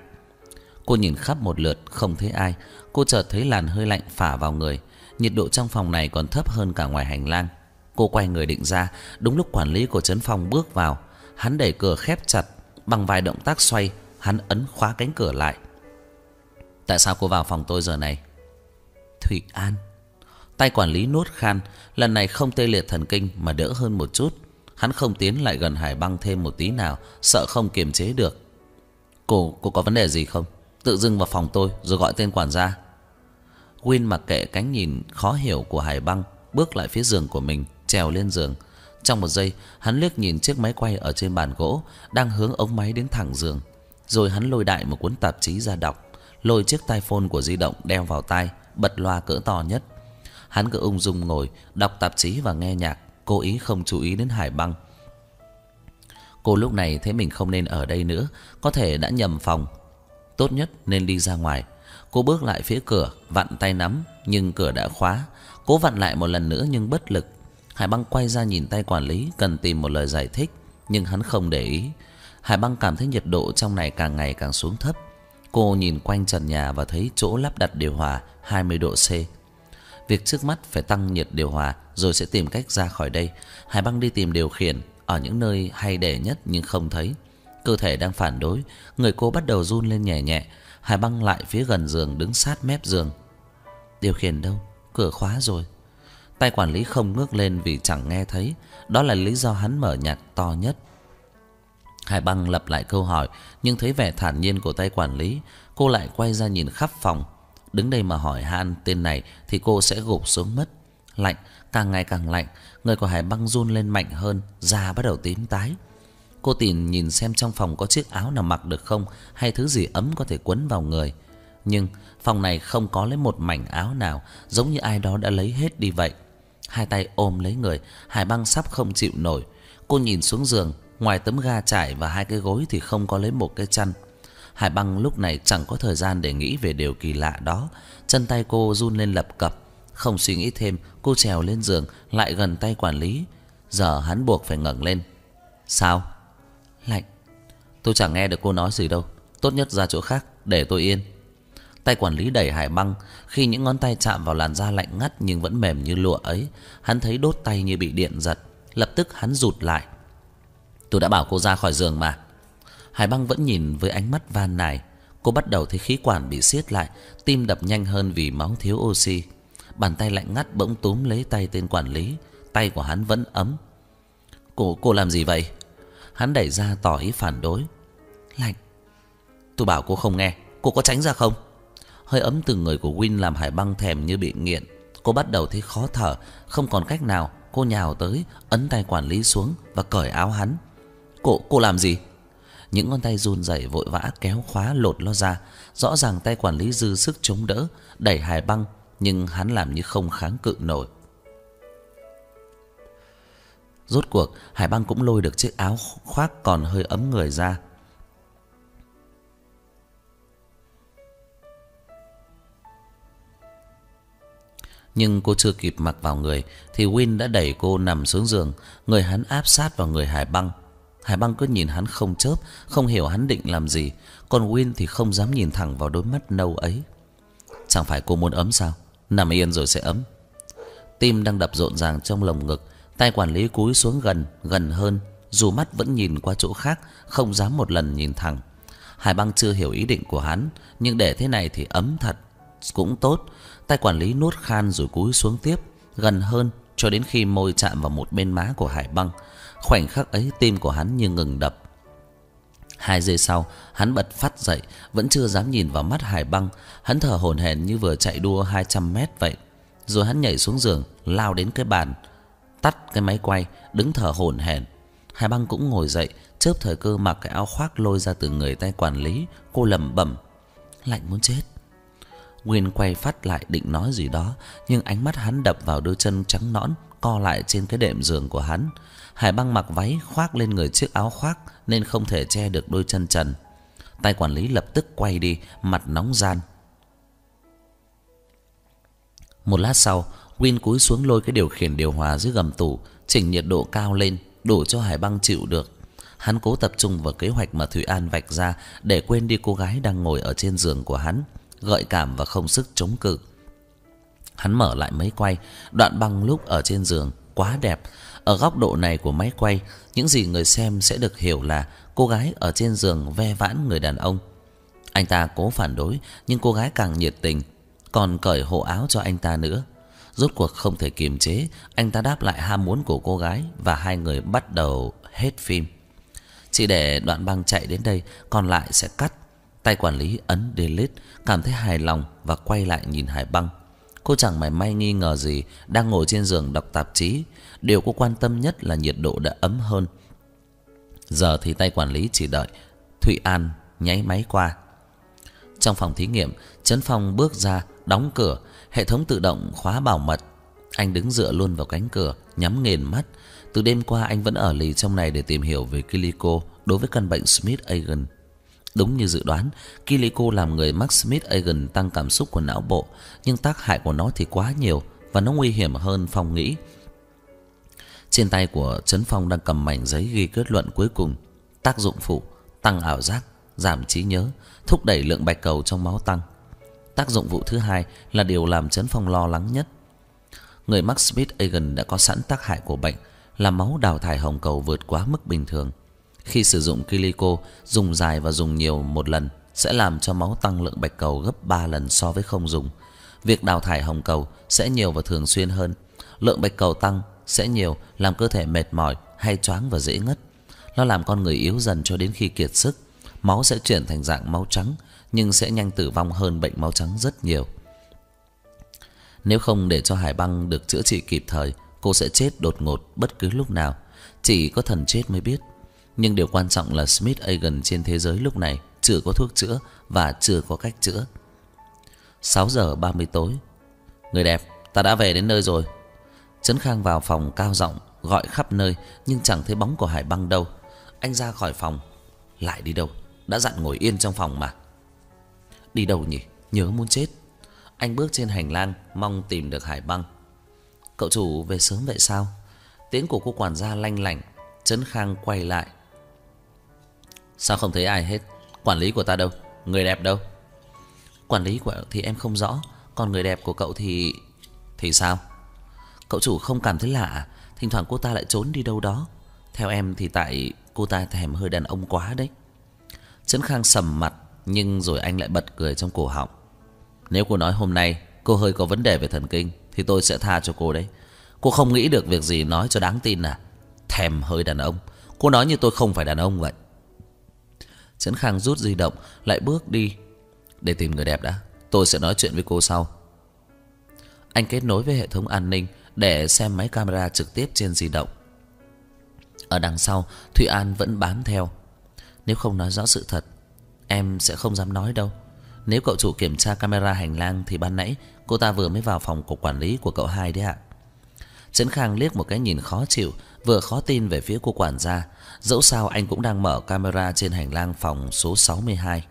Cô nhìn khắp một lượt không thấy ai. Cô chợt thấy làn hơi lạnh phả vào người. Nhiệt độ trong phòng này còn thấp hơn cả ngoài hành lang. Cô quay người định ra, đúng lúc quản lý của Trấn Phong bước vào. Hắn đẩy cửa khép chặt, bằng vài động tác xoay, hắn ấn khóa cánh cửa lại. Tại sao cô vào phòng tôi giờ này? Thụy An. Tay quản lý nuốt khan, lần này không tê liệt thần kinh mà đỡ hơn một chút. Hắn không tiến lại gần Hải Băng thêm một tí nào, sợ không kiềm chế được. Cô có vấn đề gì không? Tự dưng vào phòng tôi rồi gọi tên quản gia. Win mặc kệ cánh nhìn khó hiểu của Hải Băng, bước lại phía giường của mình, trèo lên giường. Trong một giây, hắn liếc nhìn chiếc máy quay ở trên bàn gỗ, đang hướng ống máy đến thẳng giường. Rồi hắn lôi đại một cuốn tạp chí ra đọc, lôi chiếc tai phone của di động đeo vào tai, bật loa cỡ to nhất. Hắn cứ ung dung ngồi, đọc tạp chí và nghe nhạc, cố ý không chú ý đến Hải Băng. Cô lúc này thấy mình không nên ở đây nữa, có thể đã nhầm phòng. Tốt nhất nên đi ra ngoài. Cô bước lại phía cửa, vặn tay nắm, nhưng cửa đã khóa. Cố vặn lại một lần nữa nhưng bất lực. Hải Băng quay ra nhìn tay quản lý, cần tìm một lời giải thích, nhưng hắn không để ý. Hải Băng cảm thấy nhiệt độ trong này càng ngày càng xuống thấp. Cô nhìn quanh trần nhà và thấy chỗ lắp đặt điều hòa 20 độ C. Việc trước mắt phải tăng nhiệt điều hòa rồi sẽ tìm cách ra khỏi đây. Hải Băng đi tìm điều khiển ở những nơi hay để nhất nhưng không thấy. Cơ thể đang phản đối, người cô bắt đầu run lên nhẹ nhẹ. Hải Băng lại phía gần giường, đứng sát mép giường. Điều khiển đâu? Cửa khóa rồi. Tay quản lý không ngước lên vì chẳng nghe thấy. Đó là lý do hắn mở nhạc to nhất. Hải Băng lặp lại câu hỏi, nhưng thấy vẻ thản nhiên của tay quản lý. Cô lại quay ra nhìn khắp phòng. Đứng đây mà hỏi han tên này thì cô sẽ gục xuống mất. Lạnh, càng ngày càng lạnh. Người của Hải Băng run lên mạnh hơn, da bắt đầu tím tái. Cô tìm nhìn xem trong phòng có chiếc áo nào mặc được không, hay thứ gì ấm có thể quấn vào người. Nhưng phòng này không có lấy một mảnh áo nào, giống như ai đó đã lấy hết đi vậy. Hai tay ôm lấy người, Hải Băng sắp không chịu nổi. Cô nhìn xuống giường, ngoài tấm ga trải và hai cái gối thì không có lấy một cái chăn. Hải Băng lúc này chẳng có thời gian để nghĩ về điều kỳ lạ đó. Chân tay cô run lên lập cập. Không suy nghĩ thêm, cô trèo lên giường, lại gần tay quản lý. Giờ hắn buộc phải ngẩng lên. Sao? Lạnh. Tôi chẳng nghe được cô nói gì đâu. Tốt nhất ra chỗ khác, để tôi yên. Tay quản lý đẩy Hải Băng. Khi những ngón tay chạm vào làn da lạnh ngắt nhưng vẫn mềm như lụa ấy, hắn thấy đốt tay như bị điện giật. Lập tức hắn rụt lại. Tôi đã bảo cô ra khỏi giường mà. Hải Băng vẫn nhìn với ánh mắt van nài. Cô bắt đầu thấy khí quản bị siết lại, tim đập nhanh hơn vì máu thiếu oxy. Bàn tay lạnh ngắt bỗng túm lấy tay tên quản lý. Tay của hắn vẫn ấm. Cô làm gì vậy? Hắn đẩy ra tỏ ý phản đối. Lạnh. Tôi bảo cô không nghe, cô có tránh ra không? Hơi ấm từ người của Win làm Hải Băng thèm như bị nghiện. Cô bắt đầu thấy khó thở, không còn cách nào. Cô nhào tới, ấn tay quản lý xuống và cởi áo hắn. Cô làm gì? Những ngón tay run rẩy vội vã kéo khóa lột nó ra. Rõ ràng tay quản lý dư sức chống đỡ, đẩy Hải Băng, nhưng hắn làm như không kháng cự nổi. Rốt cuộc Hải Băng cũng lôi được chiếc áo khoác còn hơi ấm người ra. Nhưng cô chưa kịp mặc vào người thì Win đã đẩy cô nằm xuống giường, người hắn áp sát vào người Hải Băng. Hải Băng cứ nhìn hắn không chớp, không hiểu hắn định làm gì, còn Win thì không dám nhìn thẳng vào đôi mắt nâu ấy. Chẳng phải cô muốn ấm sao? Nằm yên rồi sẽ ấm. Tim đang đập rộn ràng trong lồng ngực, tay quản lý cúi xuống gần hơn, dù mắt vẫn nhìn qua chỗ khác, không dám một lần nhìn thẳng. Hải Băng chưa hiểu ý định của hắn, nhưng để thế này thì ấm thật cũng tốt. Tay quản lý nuốt khan rồi cúi xuống tiếp, gần hơn cho đến khi môi chạm vào một bên má của Hải Băng. Khoảnh khắc ấy tim của hắn như ngừng đập. 2 giây sau, hắn bật phát dậy, vẫn chưa dám nhìn vào mắt Hải Băng. Hắn thở hổn hển như vừa chạy đua 200 mét vậy. Rồi hắn nhảy xuống giường, lao đến cái bàn, tắt cái máy quay, đứng thở hổn hển. Hải Băng cũng ngồi dậy, chớp thời cơ mặc cái áo khoác lôi ra từ người tay quản lý. Cô lẩm bẩm, lạnh muốn chết. Nguyên quay phát lại định nói gì đó, nhưng ánh mắt hắn đập vào đôi chân trắng nõn co lại trên cái đệm giường của hắn. Hải Băng mặc váy khoác lên người chiếc áo khoác nên không thể che được đôi chân trần. Tay quản lý lập tức quay đi, mặt nóng gian. Một lát sau, Win cúi xuống lôi cái điều khiển điều hòa dưới gầm tủ, chỉnh nhiệt độ cao lên, đủ cho Hải Băng chịu được. Hắn cố tập trung vào kế hoạch mà Thủy An vạch ra để quên đi cô gái đang ngồi ở trên giường của hắn, gợi cảm và không sức chống cự. Hắn mở lại máy quay, đoạn băng lúc ở trên giường quá đẹp. Ở góc độ này của máy quay, những gì người xem sẽ được hiểu là cô gái ở trên giường ve vãn người đàn ông. Anh ta cố phản đối nhưng cô gái càng nhiệt tình, còn cởi hộ áo cho anh ta nữa. Rốt cuộc không thể kiềm chế, anh ta đáp lại ham muốn của cô gái và hai người bắt đầu hết phim. Chỉ để đoạn băng chạy đến đây, còn lại sẽ cắt. Tay quản lý ấn delete, cảm thấy hài lòng và quay lại nhìn Hải Băng. Cô chẳng mảy may nghi ngờ gì, đang ngồi trên giường đọc tạp chí. Điều cô quan tâm nhất là nhiệt độ đã ấm hơn. Giờ thì tay quản lý chỉ đợi Thụy An nháy máy qua. Trong phòng thí nghiệm, Trấn Phong bước ra, đóng cửa, hệ thống tự động khóa bảo mật. Anh đứng dựa luôn vào cánh cửa, nhắm nghiền mắt. Từ đêm qua anh vẫn ở lì trong này để tìm hiểu về Kilico đối với căn bệnh Smith-Agen. Đúng như dự đoán, Kilico làm người mắc Smith-Agen tăng cảm xúc của não bộ, nhưng tác hại của nó thì quá nhiều và nó nguy hiểm hơn Phong nghĩ. Trên tay của Trấn Phong đang cầm mảnh giấy ghi kết luận cuối cùng. Tác dụng phụ: tăng ảo giác, giảm trí nhớ, thúc đẩy lượng bạch cầu trong máu tăng. Tác dụng phụ thứ hai là điều làm Trấn Phong lo lắng nhất. Người mắc Smith-Agen đã có sẵn tác hại của bệnh là máu đào thải hồng cầu vượt quá mức bình thường. Khi sử dụng Kilico, dùng dài và dùng nhiều một lần sẽ làm cho máu tăng lượng bạch cầu gấp 3 lần so với không dùng. Việc đào thải hồng cầu sẽ nhiều và thường xuyên hơn. Lượng bạch cầu tăng sẽ nhiều, làm cơ thể mệt mỏi, hay choáng và dễ ngất. Nó làm con người yếu dần cho đến khi kiệt sức. Máu sẽ chuyển thành dạng máu trắng, nhưng sẽ nhanh tử vong hơn bệnh máu trắng rất nhiều. Nếu không để cho Hải Băng được chữa trị kịp thời, cô sẽ chết đột ngột bất cứ lúc nào. Chỉ có thần chết mới biết. Nhưng điều quan trọng là Smith-Agen trên thế giới lúc này chưa có thuốc chữa và chưa có cách chữa. 6:30 tối. Người đẹp, ta đã về đến nơi rồi. Trấn Khang vào phòng cao giọng gọi khắp nơi nhưng chẳng thấy bóng của Hải Băng đâu. Anh ra khỏi phòng, lại đi đâu? Đã dặn ngồi yên trong phòng mà. Đi đâu nhỉ? Nhớ muốn chết. Anh bước trên hành lang mong tìm được Hải Băng. Cậu chủ về sớm vậy sao? Tiếng của cô quản gia lanh lảnh. Trấn Khang quay lại. Sao không thấy ai hết? Quản lý của ta đâu? Người đẹp đâu? Quản lý của thì em không rõ, còn người đẹp của cậu thì... Thì sao? Cậu chủ không cảm thấy lạ? Thỉnh thoảng cô ta lại trốn đi đâu đó. Theo em thì tại cô ta thèm hơi đàn ông quá đấy. Trấn Khang sầm mặt, nhưng rồi anh lại bật cười trong cổ họng. Nếu cô nói hôm nay cô hơi có vấn đề về thần kinh thì tôi sẽ tha cho cô đấy. Cô không nghĩ được việc gì nói cho đáng tin à? Thèm hơi đàn ông, cô nói như tôi không phải đàn ông vậy. Trấn Khang rút di động, lại bước đi. Để tìm người đẹp đã, tôi sẽ nói chuyện với cô sau. Anh kết nối với hệ thống an ninh để xem máy camera trực tiếp trên di động. Ở đằng sau, Thụy An vẫn bám theo. Nếu không nói rõ sự thật, em sẽ không dám nói đâu. Nếu cậu chủ kiểm tra camera hành lang thì ban nãy cô ta vừa mới vào phòng của quản lý của cậu hai đấy ạ. Trấn Khang liếc một cái nhìn khó chịu, vừa khó tin về phía cô quản gia. Dẫu sao anh cũng đang mở camera trên hành lang phòng số 62.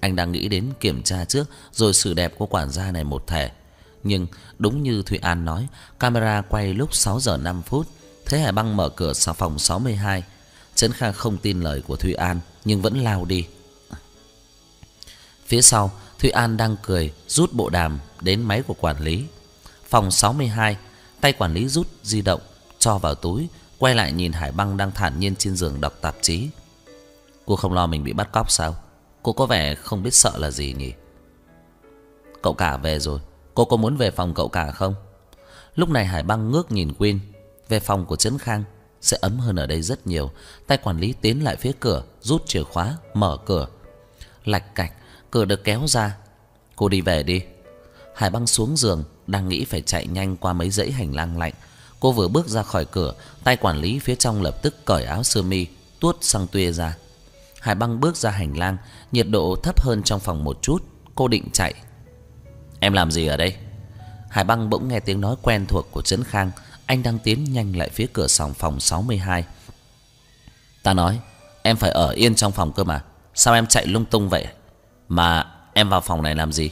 Anh đang nghĩ đến kiểm tra trước rồi xử đẹp cô quản gia này một thể. Nhưng đúng như Thụy An nói, camera quay lúc 6 giờ 5 phút, thấy Hải Băng mở cửa phòng 62. Trấn Khang không tin lời của Thụy An nhưng vẫn lao đi. Phía sau, Thụy An đang cười rút bộ đàm đến máy của quản lý. Phòng 62, tay quản lý rút di động cho vào túi, quay lại nhìn Hải Băng đang thản nhiên trên giường đọc tạp chí. Cô không lo mình bị bắt cóc sao? Cô có vẻ không biết sợ là gì nhỉ? Cậu cả về rồi, cô có muốn về phòng cậu cả không? Lúc này Hải Băng ngước nhìn Quyên. Về phòng của Trấn Khang sẽ ấm hơn ở đây rất nhiều. Tay quản lý tiến lại phía cửa, rút chìa khóa, mở cửa. Lạch cạch, cửa được kéo ra. Cô đi về đi. Hải Băng xuống giường, đang nghĩ phải chạy nhanh qua mấy dãy hành lang lạnh. Cô vừa bước ra khỏi cửa, tay quản lý phía trong lập tức cởi áo sơ mi, tuốt sang tuê ra. Hải Băng bước ra hành lang, nhiệt độ thấp hơn trong phòng một chút, cô định chạy. Em làm gì ở đây? Hải Băng bỗng nghe tiếng nói quen thuộc của Trấn Khang, anh đang tiến nhanh lại phía cửa phòng 62. Ta nói, em phải ở yên trong phòng cơ mà, sao em chạy lung tung vậy? Mà em vào phòng này làm gì?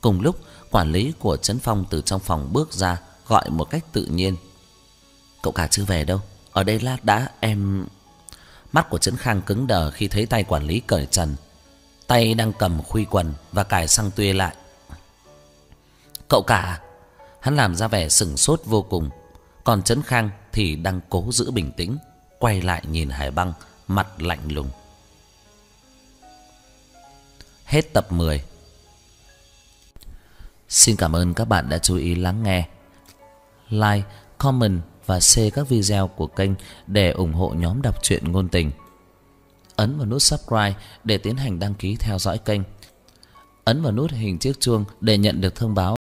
Cùng lúc, quản lý của Trấn Phong từ trong phòng bước ra, gọi một cách tự nhiên. Cậu cả chưa về đâu, ở đây lát đã, em... Mắt của Trấn Khang cứng đờ khi thấy tay quản lý cởi trần, tay đang cầm khuy quần và cài xăng tuê lại. Cậu cả, hắn làm ra vẻ sửng sốt vô cùng. Còn Trấn Khang thì đang cố giữ bình tĩnh, quay lại nhìn Hải Băng, mặt lạnh lùng. Hết tập 10. Xin cảm ơn các bạn đã chú ý lắng nghe, like, comment và share các video của kênh để ủng hộ nhóm đọc truyện ngôn tình. Ấn vào nút subscribe để tiến hành đăng ký theo dõi kênh. Ấn vào nút hình chiếc chuông để nhận được thông báo.